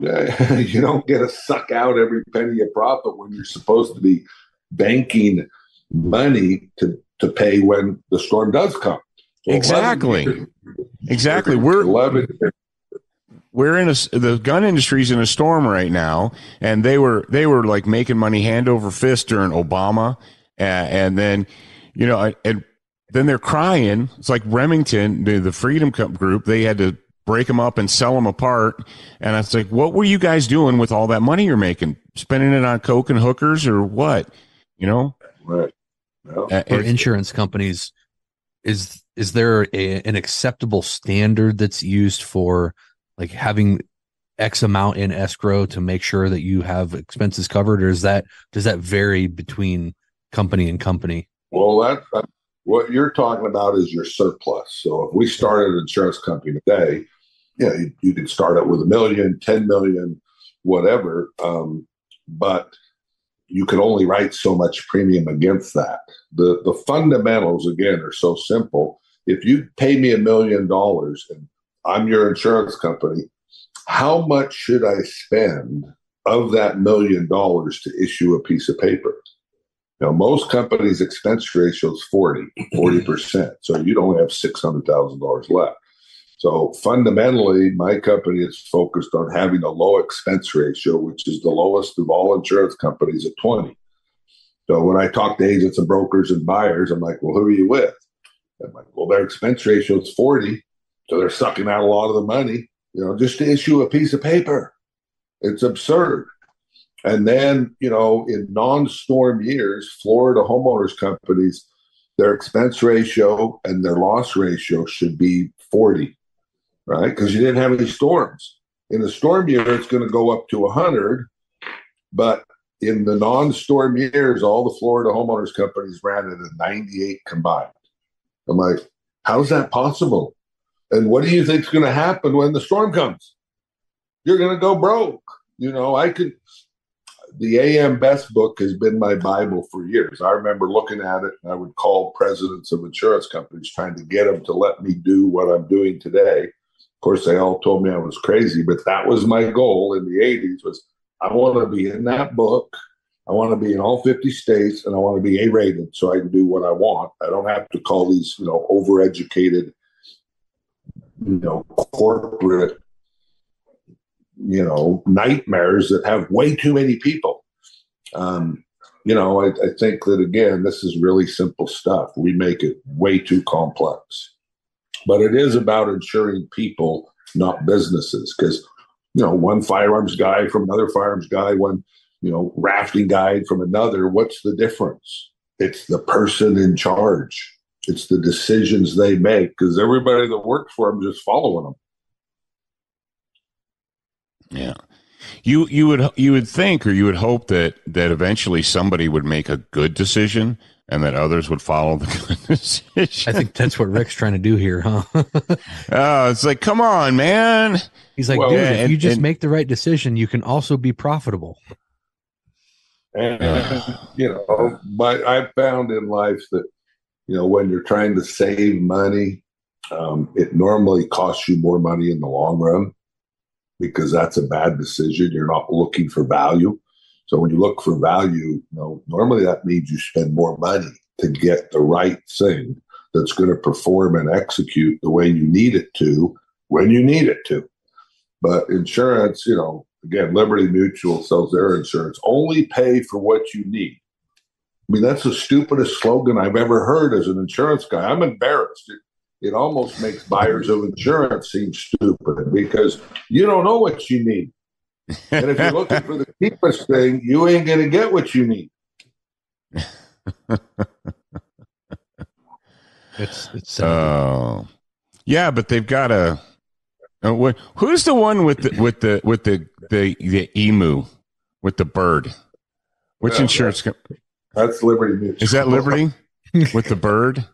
Yeah, you don't get to suck out every penny of profit when you're supposed to be banking money to, to pay when the storm does come. So exactly. eleven years, exactly. We're eleven years. We're in a, the gun industry's in a storm right now, and they were they were like making money hand over fist during Obama, and, and then, you know, and, and then they're crying. It's like Remington, the, the Freedom Group, they had to break them up and sell them apart. And I was like, what were you guys doing with all that money you're making? Spending it on coke and hookers or what? You know, right? Well, uh, for insurance companies, is is there a, an acceptable standard that's used for? Like having X amount in escrow to make sure that you have expenses covered, or is that, does that vary between company and company? Well, that's uh, what you're talking about is your surplus. So if we started an insurance company today, you know, you, you could start it with a million, ten million, whatever. Um, but you can only write so much premium against that. The, the fundamentals again are so simple. If you pay me a million dollars and I'm your insurance company, how much should I spend of that million dollars to issue a piece of paper? Now, most companies' expense ratio is forty percent. So you don't have six hundred thousand dollars left. So fundamentally, my company is focused on having a low expense ratio, which is the lowest of all insurance companies at twenty. So when I talk to agents and brokers and buyers, I'm like, well, who are you with? I'm like, well, their expense ratio is forty. So they're sucking out a lot of the money, you know, just to issue a piece of paper. It's absurd. And then, you know, in non-storm years, Florida homeowners companies, their expense ratio and their loss ratio should be forty. right? Because you didn't have any storms. In the storm year, it's going to go up to one hundred, but in the non-storm years, all the Florida homeowners companies ran at a ninety-eight combined. I'm like, how's that possible? And what do you think is going to happen when the storm comes? You're going to go broke. You know, I could. The A M Best book has been my Bible for years. I remember looking at it, and I would call presidents of insurance companies trying to get them to let me do what I'm doing today. Of course, they all told me I was crazy, but that was my goal in the eighties was I want to be in that book. I want to be in all fifty states, and I want to be A-rated so I can do what I want. I don't have to call these, you know, overeducated, you know, corporate, you know, nightmares that have way too many people. Um, you know, I, I think that, again, this is really simple stuff. We make it way too complex. But it is about insuring people, not businesses, because, you know, one firearms guy from another firearms guy, one, you know, rafting guide from another, what's the difference? It's the person in charge. It's the decisions they make, because everybody that works for them just following them. Yeah, you you would you would think, or you would hope that that eventually somebody would make a good decision, and that others would follow the good decision. I think that's what Rick's trying to do here, huh? Oh, it's like, come on, man. He's like, well, dude, yeah, if and, you just and, make the right decision, you can also be profitable. And yeah. You know, but I found in life that, you know, when you're trying to save money, um, it normally costs you more money in the long run, because that's a bad decision. You're not looking for value. So when you look for value, you know, normally that means you spend more money to get the right thing that's going to perform and execute the way you need it to when you need it to. But insurance, you know, again, Liberty Mutual sells their insurance. Only pay for what you need. I mean, that's the stupidest slogan I've ever heard as an insurance guy. I'm embarrassed. It, it almost makes buyers of insurance seem stupid, because you don't know what you need. And if you're looking for the cheapest thing, you ain't going to get what you need. it's it's uh, yeah, but they've got a. Uh, what, who's the one with the with the with the the, the emu with the bird? Which yeah, insurance company? That's Liberty Mutual. Is that Liberty with the bird?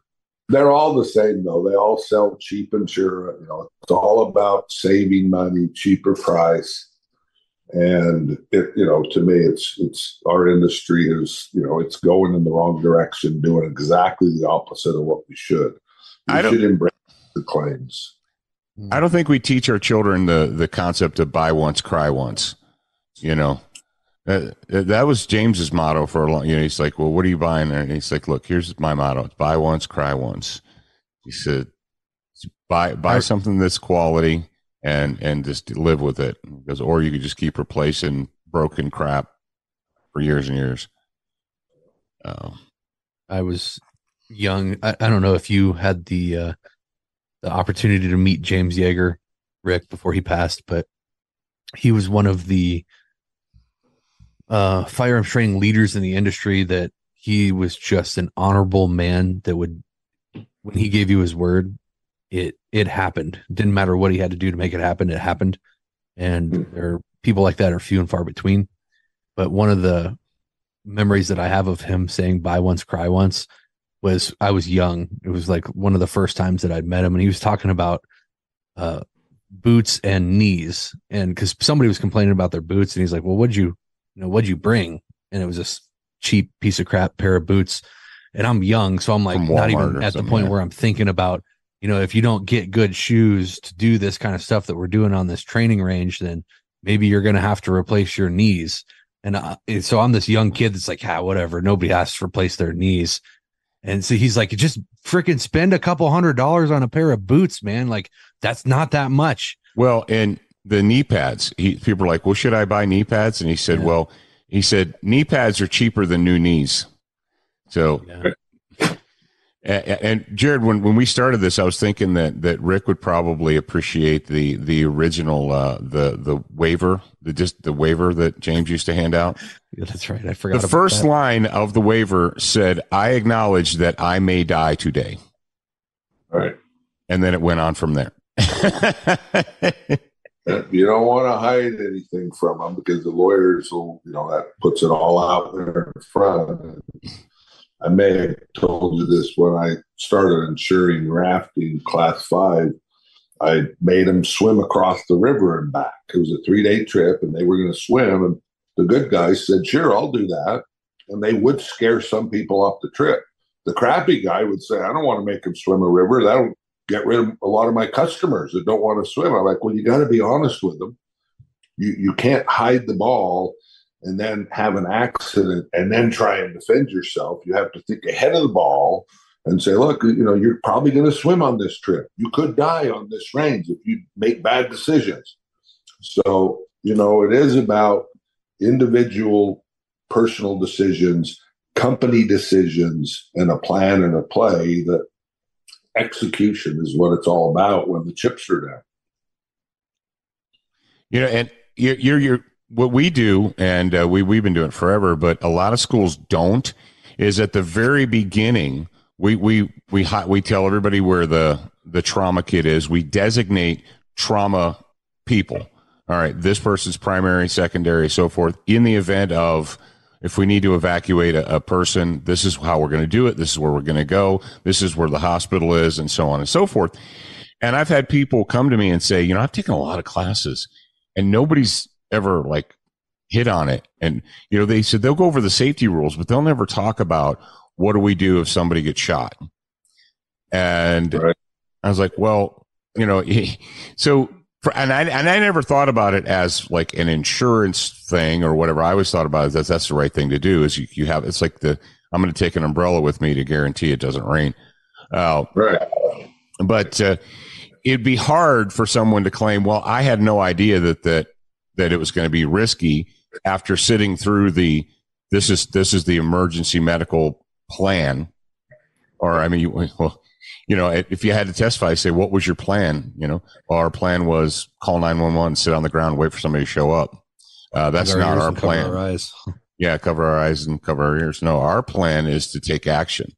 They're all the same, though. They all sell cheap insurance. You know, it's all about saving money, cheaper price. And, it, you know, to me, it's it's our industry is, you know, it's going in the wrong direction, doing exactly the opposite of what we should. We I don't, should embrace the claims. I don't think we teach our children the, the concept of buy once, cry once, you know. Uh, that was James's motto for a long, you know, he's like, well, what are you buying? And he's like, look, here's my motto. It's buy once, cry once. He said, buy, buy I, something that's quality and, and just live with it. He goes, or you could just keep replacing broken crap for years and years. Oh, I was young. I, I don't know if you had the, uh, the opportunity to meet James Yeager, Rick, before he passed, but he was one of the, Uh, firearms training leaders in the industry, that he was just an honorable man that would, when he gave you his word, it it happened. Didn't matter what he had to do to make it happen, it happened. And there are people like that are few and far between. But one of the memories that I have of him saying buy once, cry once was I was young. It was like one of the first times that I'd met him, and he was talking about uh, boots and knees, and because somebody was complaining about their boots, and he's like, well, what'd you You know, what'd you bring? And it was this cheap piece of crap pair of boots. And I'm young, so I'm like not even at the point yeah. where I'm thinking about, you know, if you don't get good shoes to do this kind of stuff that we're doing on this training range, then maybe you're going to have to replace your knees. And, I, and so I'm this young kid that's like, ah, whatever. Nobody has to replace their knees. And so he's like, just freaking spend a couple hundred dollars on a pair of boots, man. Like, that's not that much. Well, and the knee pads, he, people are like, well, should I buy knee pads? And he said, yeah. well, he said, knee pads are cheaper than new knees. So, yeah. and, and Jarrad, when, when we started this, I was thinking that, that Rick would probably appreciate the, the original, uh, the, the waiver, the, just the waiver that James used to hand out. Yeah, that's right. I forgot. The about first that. line of the waiver said, I acknowledge that I may die today. All right. And then it went on from there. You don't want to hide anything from them because the lawyers will, you know, that puts it all out there in front. I may have told you this when I started insuring rafting class five. I made them swim across the river and back. It was a three-day trip, and they were going to swim. And the good guys said, sure, I'll do that. And they would scare some people off the trip. The crappy guy would say, I don't want to make them swim a river. That'll get rid of a lot of my customers that don't want to swim. I'm like, well, you got to be honest with them. You you can't hide the ball and then have an accident and then try and defend yourself. You have to think ahead of the ball and say, look, you know, you're probably going to swim on this trip. You could die on this range if you make bad decisions. So, you know, it is about individual personal decisions, company decisions, and a plan and a play. That execution is what it's all about when the chips are down. You know, and you're, you're, you're what we do, and uh, we, we've been doing it forever, but a lot of schools don't, is at the very beginning, We we we we tell everybody where the the trauma kit is. We designate trauma people. All right, this person's primary, secondary, so forth. In the event of if we need to evacuate a, a person, this is how we're going to do it. This is where we're going to go. This is where the hospital is, and so on and so forth. And I've had people come to me and say, you know, I've taken a lot of classes, and nobody's ever like hit on it. And you know, they said they'll go over the safety rules, but they'll never talk about, what do we do if somebody gets shot? And right. I was like, well, you know, so, and I, and I never thought about it as like an insurance thing or whatever. I always thought about it that that's the right thing to do is you, you have, it's like the, I'm going to take an umbrella with me to guarantee it doesn't rain. Uh, right. But uh, it'd be hard for someone to claim, well, I had no idea that, that, that it was going to be risky after sitting through the, this is, this is the emergency medical plan. Or I mean, you, well, you know, if you had to testify, say, what was your plan? You know, well, our plan was call nine one one, sit on the ground, wait for somebody to show up. Uh, that's not our plan. Cover our eyes. Yeah, cover our eyes and cover our ears. No, our plan is to take action.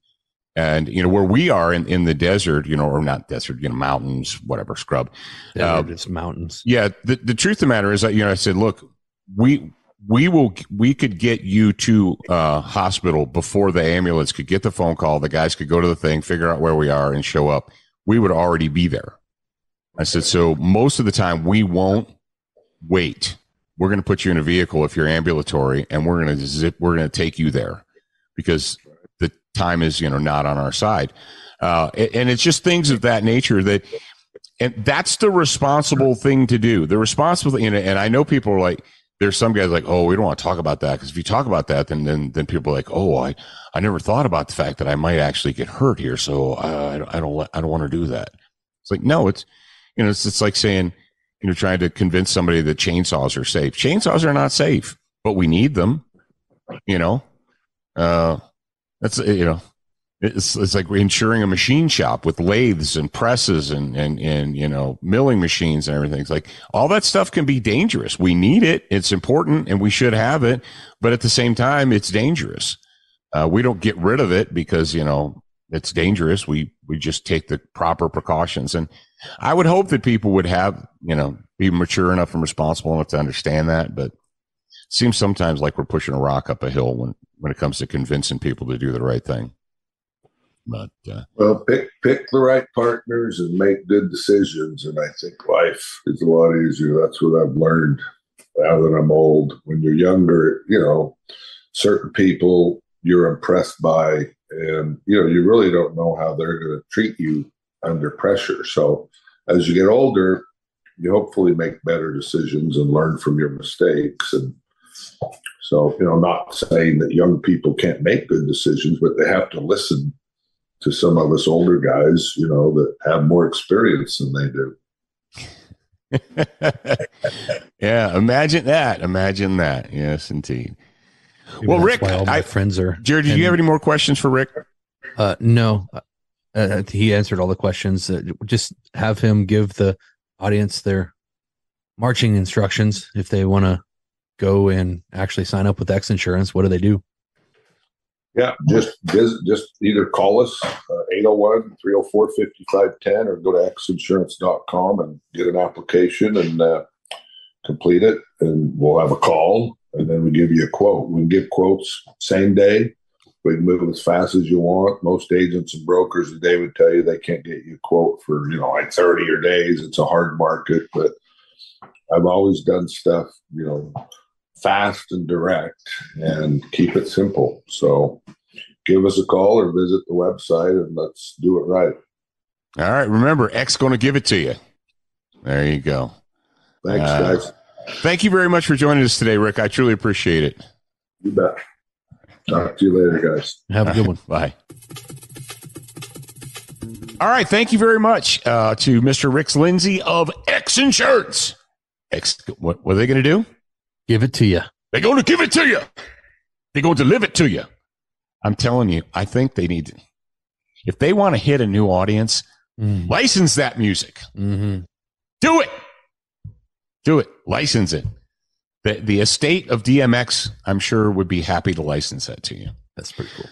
And you know, where we are in, in the desert, you know, or not desert, you know, mountains, whatever, scrub. Yeah, uh, it's mountains. Yeah. The, the truth of the matter is that, you know, I said, look, we We will. We could get you to uh, hospital before the ambulance could get the phone call. The guys could go to the thing, figure out where we are, and show up. We would already be there. I said, so most of the time we won't wait. We're going to put you in a vehicle if you're ambulatory, and we're going to zip. We're going to take you there because the time is, you know, not on our side. Uh, and it's just things of that nature that, and that's the responsible thing to do. The responsible, you know, and I know people are like. There's some guys like, oh, we don't want to talk about that because if you talk about that, then then then people are like, oh, I, I never thought about the fact that I might actually get hurt here, so I, I don't I don't want to do that. It's like, no, it's you know it's it's like saying you know trying to convince somebody that chainsaws are safe. Chainsaws are not safe, but we need them. You know, uh, that's you know, it's it's like insuring a machine shop with lathes and presses and and and you know milling machines and everything. It's like all that stuff can be dangerous. We need it. It's important, and we should have it. But at the same time, it's dangerous. Uh, we don't get rid of it because you know it's dangerous. We we just take the proper precautions. And I would hope that people would have you know be mature enough and responsible enough to understand that. But it seems sometimes like we're pushing a rock up a hill when when it comes to convincing people to do the right thing. But uh, well, pick pick the right partners and make good decisions, and I think life is a lot easier. That's what I've learned now that I'm old. When you're younger, you know, certain people you're impressed by, and you know, you really don't know how they're going to treat you under pressure. So as you get older, you hopefully make better decisions and learn from your mistakes. And so, you know, not saying that young people can't make good decisions, but they have to listen to some of us older guys, you know, that have more experience than they do. Yeah, imagine that. Imagine that. Yes, indeed. Maybe well, Rick, all my I, friends are. Jared, did and, you have any more questions for Rick? Uh, no, uh, he answered all the questions. Uh, just have him give the audience their marching instructions if they want to go and actually sign up with X Insurance. What do they do? Yeah, just just, just either call us, eight oh one, three oh four, five five one oh, or go to x insurance dot com and get an application and uh, complete it, and we'll have a call, and then we give you a quote. We give quotes same day. We can move as fast as you want. Most agents and brokers today would tell you they can't get you a quote for, you know, like thirty or days. It's a hard market, but I've always done stuff, you know, fast and direct and keep it simple. So give us a call or visit the website and let's do it right. All right. Remember, X going to give it to you. There you go. Thanks, uh, guys. Thank you very much for joining us today, Rick. I truly appreciate it. You bet. Talk to you later, guys. Have a good one. Bye. All right. Thank you very much uh, to Mister Rick Lindsey of X Insurance. X, what, what are they going to do? Give it to you. They're going to give it to you. They're going to deliver it to you. I'm telling you, I think they need to. If they want to hit a new audience, mm. license that music. Mm-hmm. Do it. Do it. License it. The, the estate of D M X, I'm sure, would be happy to license that to you. That's pretty cool.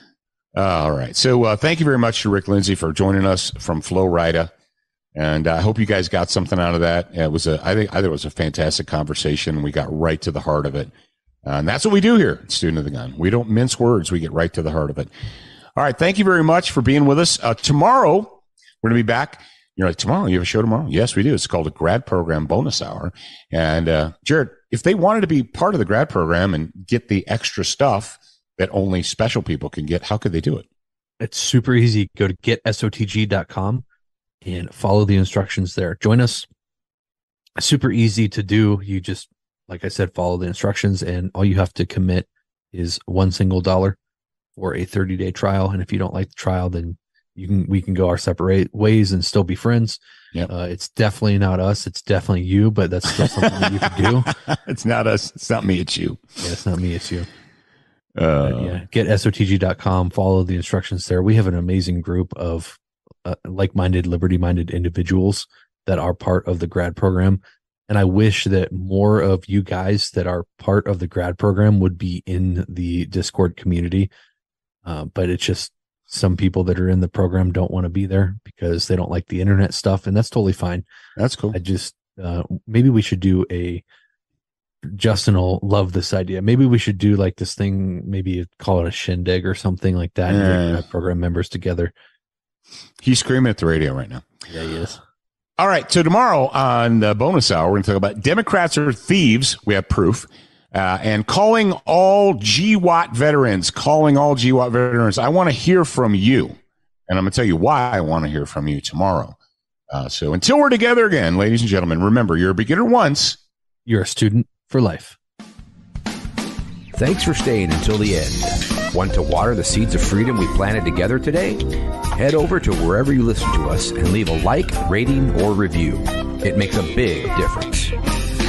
Uh, all right. So uh, thank you very much to Rick Lindsey for joining us from Flow Rida. And I uh, hope you guys got something out of that. It was a, I think, I think it was a fantastic conversation. We got right to the heart of it. Uh, and that's what we do here at Student of the Gun. We don't mince words. We get right to the heart of it. All right. Thank you very much for being with us. Uh, tomorrow, we're going to be back. You're like, tomorrow? You have a show tomorrow? Yes, we do. It's called a grad program bonus hour. And uh, Jarrad, if they wanted to be part of the grad program and get the extra stuff that only special people can get, how could they do it? It's super easy. Go to get S O T G dot com and follow the instructions there. Join us. Super easy to do. You just, like I said, follow the instructions, and all you have to commit is one single dollar for a thirty-day trial. And if you don't like the trial, then you can, we can go our separate ways and still be friends. Yep. Uh, it's definitely not us. It's definitely you, but that's still something that you can do. It's not us. It's not me. It's you. Yeah, it's not me. It's you. Uh, but yeah, get S O T G dot com. Follow the instructions there. We have an amazing group of Uh, like-minded, liberty-minded individuals that are part of the grad program. And I wish that more of you guys that are part of the grad program would be in the Discord community. Uh, but it's just some people that are in the program don't want to be there because they don't like the internet stuff. And that's totally fine. That's cool. I just, uh, maybe we should do a, Justin will love this idea. Maybe we should do like this thing, maybe call it a shindig or something like that. Yeah. And get program members together. He's screaming at the radio right now. Yeah, he is. All right. So tomorrow on the bonus hour, we're going to talk about Democrats are thieves. We have proof. Uh, and calling all G WAT veterans, calling all G WAT veterans. I want to hear from you. And I'm going to tell you why I want to hear from you tomorrow. Uh, so until we're together again, ladies and gentlemen, remember, you're a beginner once. You're a student for life. Thanks for staying until the end. Want to water the seeds of freedom we planted together today? Head over to wherever you listen to us and leave a like, rating, or review. It makes a big difference.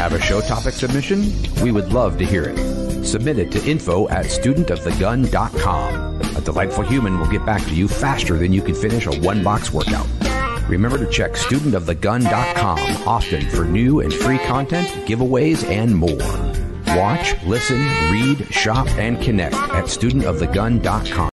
Have a show topic submission? We would love to hear it. Submit it to info at student of the gun dot com. A delightful human will get back to you faster than you can finish a one-box workout. Remember to check student of the gun dot com often for new and free content, giveaways, and more. Watch, listen, read, shop, and connect at student of the gun dot com.